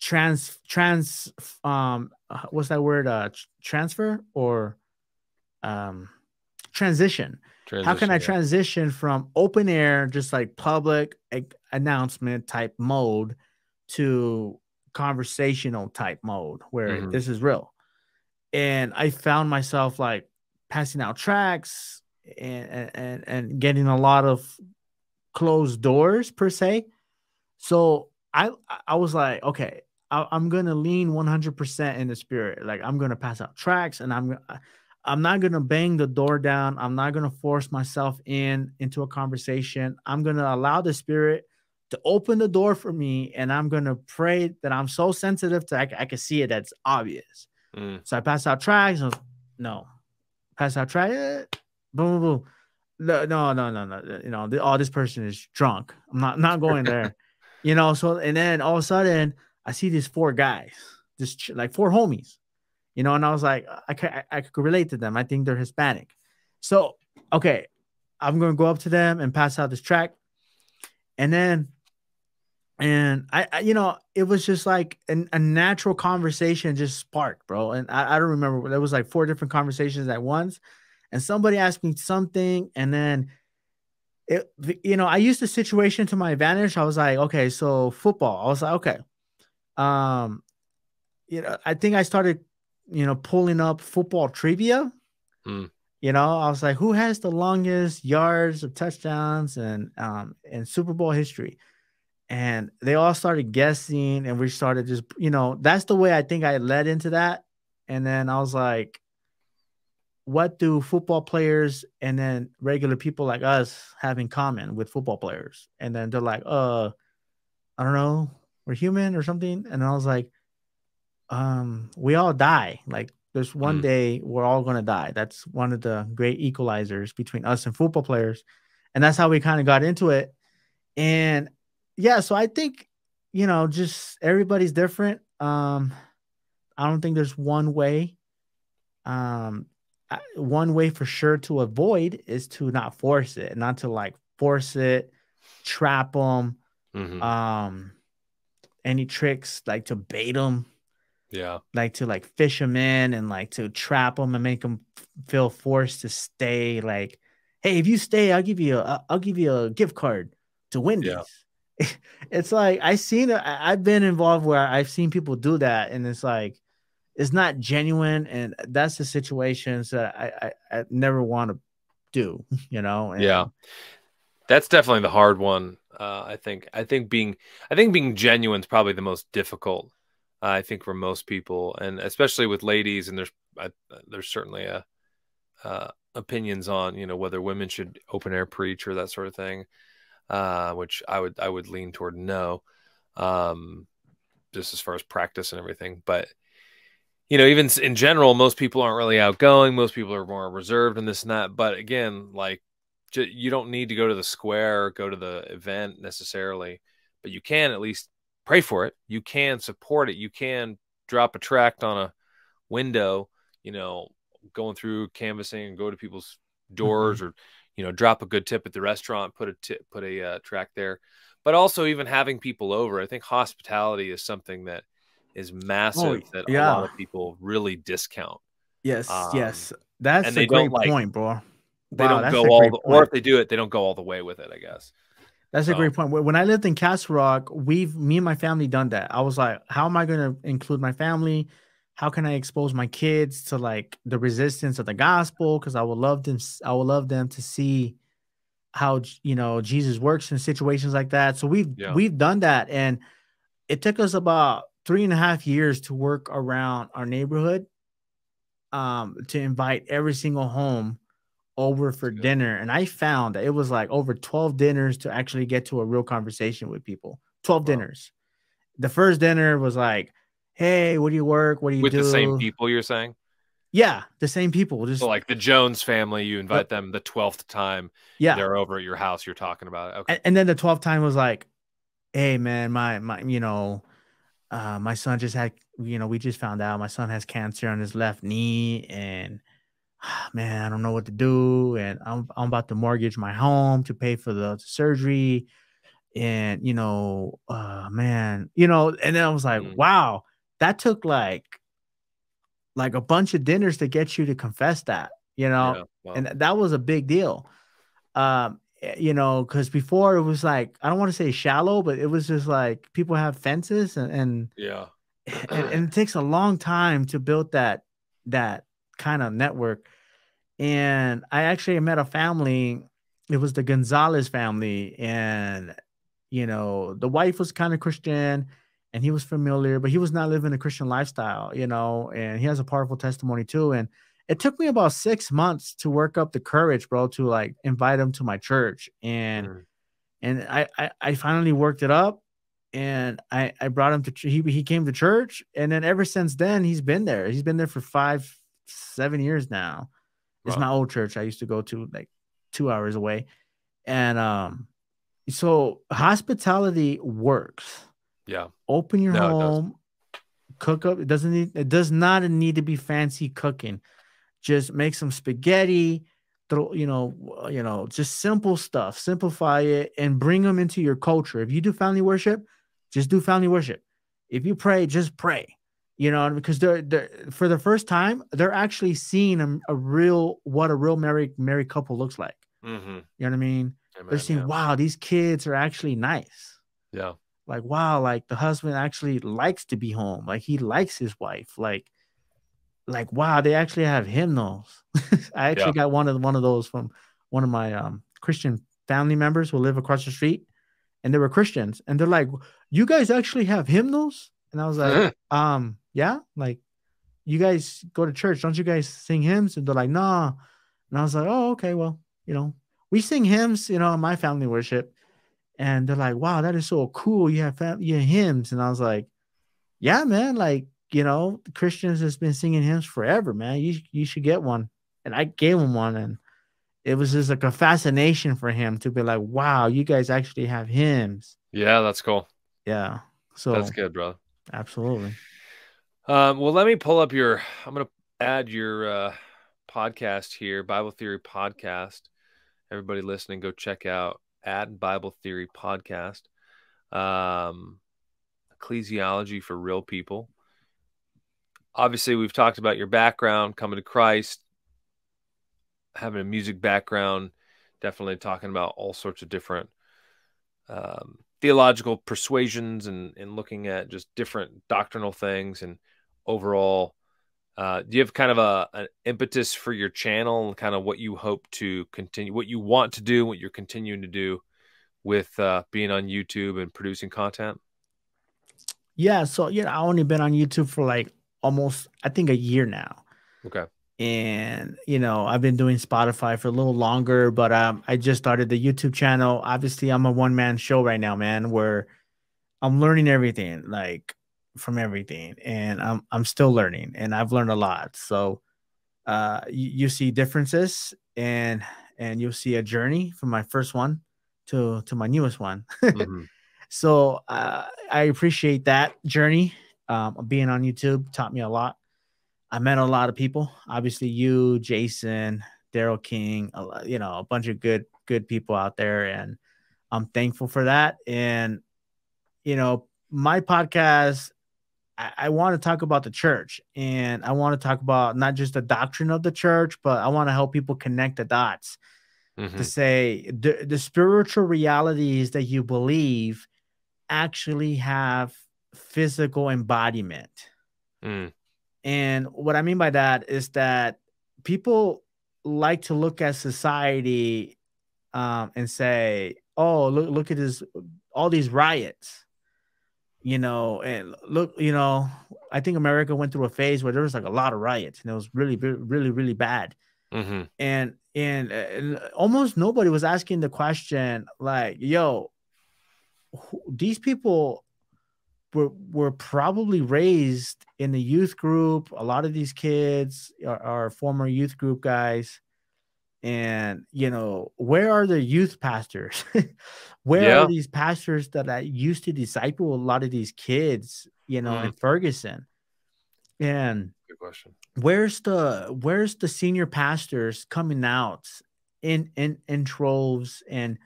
trans trans um what's that word? Uh transfer or um transition. transition how can I yeah. transition from open air, just like public announcement type mode, to conversational type mode where mm-hmm. this is real? And I found myself like passing out tracts and, and, and getting a lot of closed doors per se. So I, I was like, okay, I, I'm going to lean one hundred percent in the spirit. Like I'm going to pass out tracts, and I'm, I'm not going to bang the door down. I'm not going to force myself in into a conversation. I'm going to allow the spirit to open the door for me. And I'm going to pray that I'm so sensitive to, I, I can see it. That's obvious. Mm. So I pass out tracts. And I was, no. Pass out, try it. Boom, boom. No, no, no, no, no. You know, oh, this person is drunk. I'm not, not going there. You know, so, and then all of a sudden, I see these four guys, just like four homies, you know, and I was like, I could, I, I could relate to them. I think they're Hispanic. So, okay, I'm going to go up to them and pass out this tract. And then, and I, I, you know, it was just like an, a natural conversation just sparked, bro. And I, I don't remember. There was like four different conversations at once. And somebody asked me something. And then, it, you know, I used the situation to my advantage. I was like, okay, so football. I was like, okay. Um, you know, I think I started, you know, pulling up football trivia. Mm. You know, I was like, who has the longest yards of touchdowns and um, in Super Bowl history? And they all started guessing, and we started just, you know, that's the way I think I led into that. And then I was like, what do football players and then regular people like us have in common with football players? And then they're like, uh, I don't know, we're human or something. And I was like, um, we all die. Like there's one mm. day we're all going to die. That's one of the great equalizers between us and football players. And that's how we kind of got into it. And yeah, so I think, you know, just everybody's different. Um, I don't think there's one way. Um, I, one way for sure to avoid is to not force it, not to like force it trap them, mm-hmm. um, any tricks like to bait them. Yeah. Like to like fish them in and like to trap them and make them feel forced to stay. Like, hey, if you stay, I'll give you a, I'll give you a gift card to Wendy's. Yeah. It's like, I've seen, I've been involved where I've seen people do that. And it's like, it's not genuine. And that's the situations that I, I, I never want to do, you know? And, yeah. That's definitely the hard one. Uh, I think, I think being, I think being genuine is probably the most difficult. Uh, I think for most people, and especially with ladies, and there's, I, there's certainly a, uh, opinions on, you know, whether women should open air preach or that sort of thing. Uh, which I would, I would lean toward no, um, just as far as practice and everything. But, you know, even in general, most people aren't really outgoing. Most people are more reserved and this and that. But again, like j you don't need to go to the square, or go to the event necessarily, but you can at least pray for it. You can support it. You can drop a tract on a window, you know, going through canvassing and go to people's doors or, you know, drop a good tip at the restaurant, put a tip, put a uh, track there, but also even having people over. I think hospitality is something that is massive oh, that yeah. a lot of people really discount. Yes. Um, yes. That's and a they great don't, like, point, bro. They wow, don't go all, the, or if they do it, they don't go all the way with it, I guess. That's so. a great point. When I lived in Castle Rock, we've, me and my family done that. I was like, how am I going to include my family? How can I expose my kids to like the resistance of the gospel? Because I would love them. I would love them to see how, you know, Jesus works in situations like that. So we've yeah. we've done that, and it took us about three and a half years to work around our neighborhood um, to invite every single home over for yeah. dinner. And I found that it was like over twelve dinners to actually get to a real conversation with people. Twelve wow. dinners. The first dinner was like, hey, what do you work? What do you With do? With the same people, you're saying? Yeah, the same people. Just so like the Jones family, you invite but, them the twelfth time. Yeah. They're over at your house. You're talking about it. Okay. And, and then the twelfth time was like, hey, man, my, my, you know, uh, my son just had, you know, we just found out my son has cancer on his left knee. And, man, I don't know what to do. And I'm, I'm about to mortgage my home to pay for the surgery. And, you know, uh, man, you know, and then I was like, mm. wow. That took like, like a bunch of dinners to get you to confess that, you know, yeah, wow. and that was a big deal. Um, you know, cause before it was like, I don't want to say shallow, but it was just like people have fences and, and yeah, and, and it takes a long time to build that, that kind of network. And I actually met a family. It was the Gonzalez family, and, you know, the wife was kind of Christian. And he was familiar, but he was not living a Christian lifestyle, you know, and he has a powerful testimony too. And it took me about six months to work up the courage, bro, to like invite him to my church. And, mm. and I, I, I finally worked it up, and I, I brought him to, he, he came to church. And then ever since then, he's been there. He's been there for five, seven years now. Wow. It's my old church I used to go to, like two hours away. And, um, so hospitality works. Yeah. Open your no, home, cook up. It doesn't need, it does not need to be fancy cooking. Just make some spaghetti, throw, you know, you know, just simple stuff, simplify it and bring them into your culture. If you do family worship, just do family worship. If you pray, just pray, you know, because they're, they're for the first time, they're actually seeing a, a real, what a real married, married couple looks like. Mm-hmm. You know what I mean? Amen, they're seeing, yeah. wow, these kids are actually nice. Yeah. Like, wow, like the husband actually likes to be home. Like he likes his wife. Like, like, wow, they actually have hymnals. I actually yeah. got one of one of those from one of my um, Christian family members who live across the street, and they were Christians. And they're like, you guys actually have hymnals? And I was like, um, yeah, like you guys go to church. Don't you guys sing hymns? And they're like, nah. And I was like, oh, okay. Well, you know, we sing hymns, you know, in my family worship. And they're like, wow, that is so cool. You have family, you have hymns. And I was like, yeah, man. Like, you know, Christians has been singing hymns forever, man. You, you should get one. And I gave him one. And it was just like a fascination for him to be like, wow, you guys actually have hymns. Yeah, that's cool. Yeah. So that's good, brother. Absolutely. Um, well, let me pull up your, I'm going to add your uh, podcast here, Bible Theory Podcast. Everybody listening, go check out at Bible Theory Podcast. Um, ecclesiology for real people. Obviously, we've talked about your background, coming to Christ, having a music background, definitely talking about all sorts of different um, theological persuasions and, and looking at just different doctrinal things. And overall, uh, do you have kind of a, an impetus for your channel and kind of what you hope to continue, what you want to do, what you're continuing to do with uh, being on YouTube and producing content? Yeah. So, yeah, I've only been on YouTube for like almost, I think, a year now. Okay. And, you know, I've been doing Spotify for a little longer, but um, I just started the YouTube channel. Obviously, I'm a one-man show right now, man, where I'm learning everything, like from everything. And I'm, I'm still learning, and I've learned a lot. So uh, you, you see differences, and and you'll see a journey from my first one to, to my newest one. Mm-hmm. So uh, I appreciate that journey. Um, being on YouTube taught me a lot. I met a lot of people, obviously you, Jason, Daryl King, a lot, you know, a bunch of good, good people out there. And I'm thankful for that. And, you know, my podcast, I, I want to talk about the church, and I want to talk about not just the doctrine of the church, but I want to help people connect the dots. Mm-hmm. To say the, the spiritual realities that you believe actually have physical embodiment. Mm. And what I mean by that is that people like to look at society um, and say, oh, look, look at this, all these riots, you know, and look, you know, I think America went through a phase where there was like a lot of riots, and it was really, really, really bad. Mm-hmm. And, and, and almost nobody was asking the question like, yo, who, these people We're, we're probably raised in the youth group. A lot of these kids are, are former youth group guys. And, you know, where are the youth pastors? Where yeah. are these pastors that I used to disciple a lot of these kids, you know, mm. in Ferguson? And good question. Where's the, where's the senior pastors coming out in, in, in troves and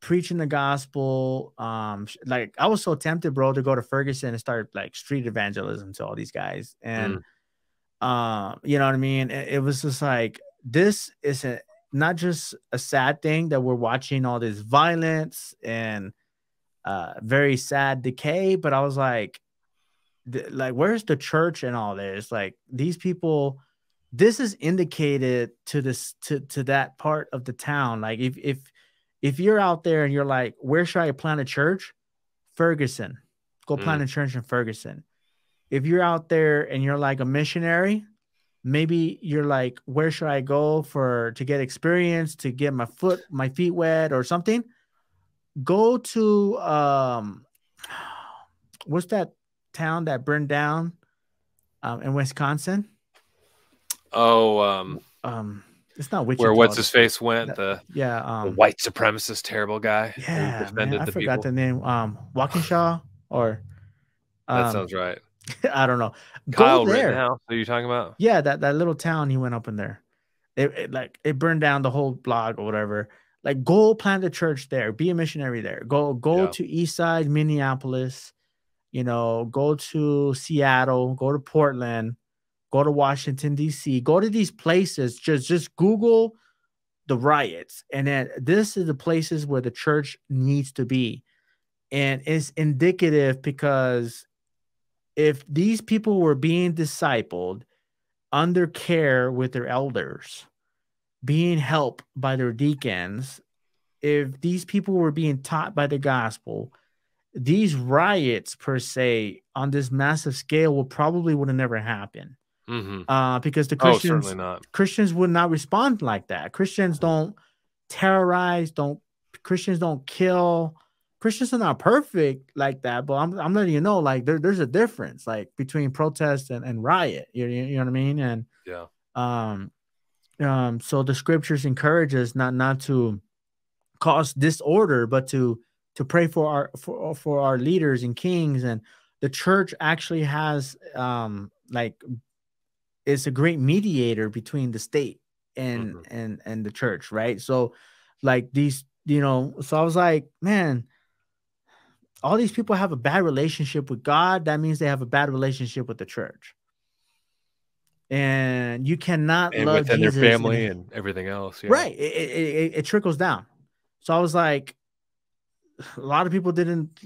preaching the gospel? Um like, I was so tempted, bro, to go to Ferguson and start like street evangelism to all these guys, and mm. um you know what I mean, it, it was just like, this is a, not just a sad thing that we're watching all this violence and uh very sad decay, but I was like, th like where's the church in all this? Like, these people, this is indicated to this to to that part of the town. Like, if if If you're out there and you're like, where should I plant a church? Ferguson. Go plant mm. a church in Ferguson. If you're out there and you're like a missionary, maybe you're like, where should I go for to get experience, to get my foot, my feet wet or something? Go to, um, what's that town that burned down um, in Wisconsin? Oh, um, um, it's not Wichita. Where what's his face went? The yeah, um, the white supremacist, terrible guy. Yeah, who defended man, I the forgot people. the name. Um, Waukesha or um, that sounds right. I don't know. Kyle Go there. Rittenhouse, are you talking about? Yeah, that that little town he went up in there. It, it like it burned down the whole block or whatever. Like, go plant a church there. Be a missionary there. Go go yeah. to Eastside, Minneapolis. You know, go to Seattle. Go to Portland. Go to Washington, D C Go to these places. Just, just Google the riots. And then this is the places where the church needs to be. And it's indicative, because if these people were being discipled under care with their elders, being helped by their deacons, if these people were being taught by the gospel, these riots per se on this massive scale will probably would have never happened. Mm-hmm. Uh, because the Christians, oh, not. Christians would not respond like that. Christians mm-hmm. don't terrorize. Don't Christians don't kill. Christians are not perfect like that. But I'm, I'm letting you know, like, there, there's a difference, like, between protest and, and riot. You, you know what I mean? And yeah. Um, um. So the scriptures encourage us not not to cause disorder, but to to pray for our for for our leaders and kings. And the church actually has um like. It's a great mediator between the state and, mm-hmm. and, and the church. Right. So like, these you know, so I was like, man, all these people have a bad relationship with God. That means they have a bad relationship with the church. And you cannot and love within Jesus their family and, and everything else. Yeah. Right. It, it, it trickles down. So I was like, a lot of people didn't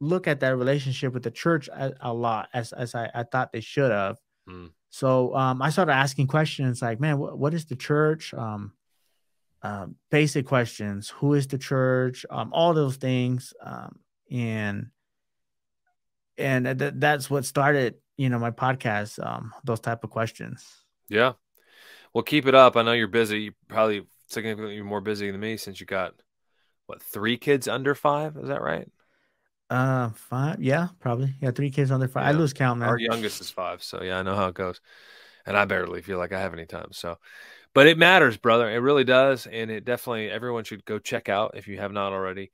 look at that relationship with the church a, a lot as, as I, I thought they should have. Mm. So um, I started asking questions like, man, wh what is the church? Um, um, basic questions. Who is the church? Um, all those things. Um, and and th that's what started, you know, my podcast, um, those type of questions. Yeah. Well, keep it up. I know you're busy. You're probably significantly more busy than me since you got, what, three kids under five? Is that right? Uh, five. Yeah, probably. Yeah, three kids under five. Yeah. I lose count, man. Our youngest is five. So, yeah, I know how it goes. And I barely feel like I have any time. So, but it matters, brother. It really does. And it definitely, everyone should go check out, if you have not already,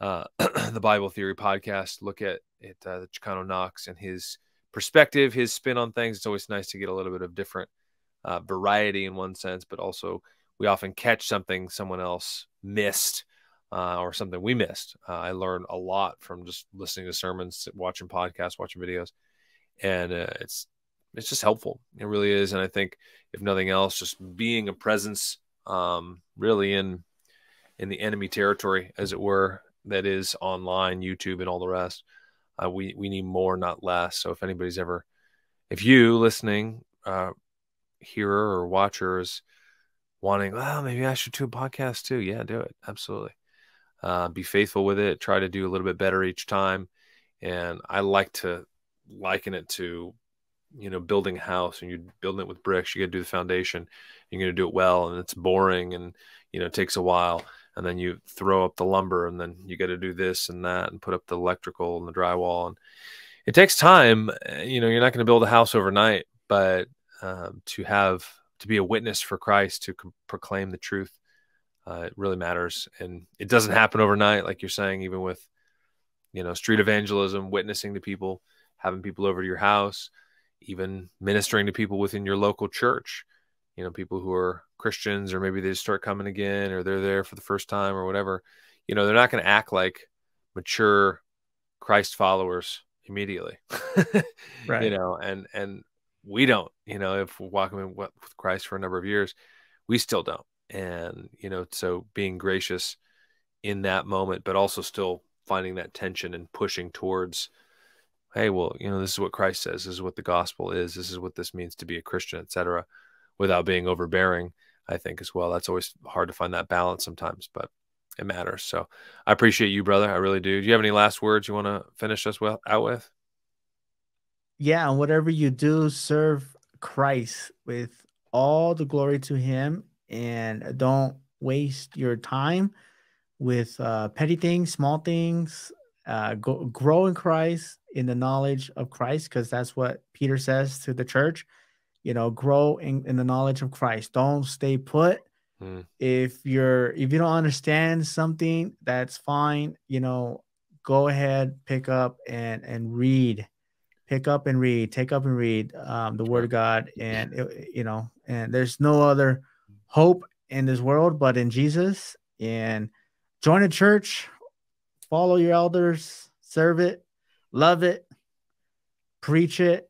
uh, the Bible Theory Podcast. Look at it, uh, the Chicano Knox and his perspective, his spin on things. It's always nice to get a little bit of different uh, variety in one sense, but also we often catch something someone else missed uh, or something we missed. Uh, I learned a lot from just listening to sermons, watching podcasts, watching videos, and uh, it's it's just helpful. It really is, and I think if nothing else, just being a presence, um, really in in the enemy territory, as it were, that is online, YouTube, and all the rest. Uh, we, we need more, not less. So if anybody's ever, if you listening, uh, hearer or watcher is wanting, well, maybe I should do a podcast too. Yeah, do it. Absolutely. Uh, be faithful with it. Try to do a little bit better each time. And I like to liken it to, you know, building a house, and you're building it with bricks. You got to do the foundation. You're going to do it well, and it's boring, and, you know, it takes a while. And then you throw up the lumber, and then you got to do this and that and put up the electrical and the drywall. And it takes time. You know, you're not going to build a house overnight, but um, to have, to be a witness for Christ, to proclaim the truth, uh, it really matters. And it doesn't happen overnight. Like you're saying, even with, you know, street evangelism, witnessing to people, having people over to your house, even ministering to people within your local church, you know, people who are Christians, or maybe they just start coming again, or they're there for the first time or whatever. You know, they're not going to act like mature Christ followers immediately. Right. You know, and, and we don't, you know, if we're walking with Christ for a number of years, we still don't. And, you know, so being gracious in that moment, but also still finding that tension and pushing towards, hey, well, you know, this is what Christ says. This is what the gospel is. This is what this means to be a Christian, et cetera, without being overbearing, I think, as well. That's always hard to find that balance sometimes, but it matters. So I appreciate you, brother. I really do. Do you have any last words you want to finish us well out with? Yeah. And whatever you do, serve Christ with all the glory to him, and don't waste your time with uh, petty things, small things. Uh, go, grow in Christ, in the knowledge of Christ, because that's what Peter says to the church. You know, grow in, in the knowledge of Christ. Don't stay put. Mm. If you're, if you don't understand something, that's fine. You know, go ahead, pick up and, and read, pick up and read, take up and read um, the word of God. And, it, you know, and there's no other hope in this world, but in Jesus. And join a church, follow your elders, serve it, love it, preach it.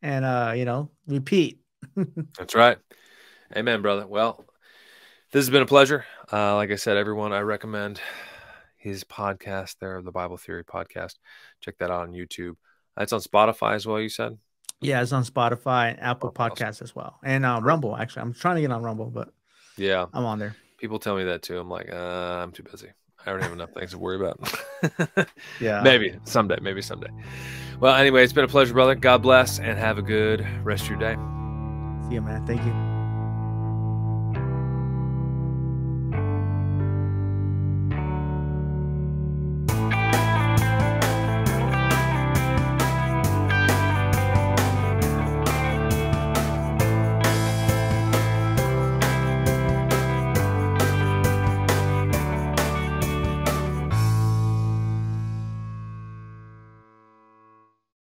And, uh, you know, repeat. That's right. Amen, brother. Well, this has been a pleasure. Uh, like I said, everyone, I recommend his podcast there, the Bible Theory Podcast. Check that out on YouTube. It's on Spotify as well, you said? Yeah, it's on Spotify and Apple oh, Podcasts awesome. as well. And uh, Rumble, actually. I'm trying to get on Rumble, but yeah, I'm on there. People tell me that, too. I'm like, uh, I'm too busy. I don't have enough things to worry about. Yeah. Maybe someday. Maybe someday. Well, anyway, it's been a pleasure, brother. God bless, and have a good rest of your day. See you, man. Thank you.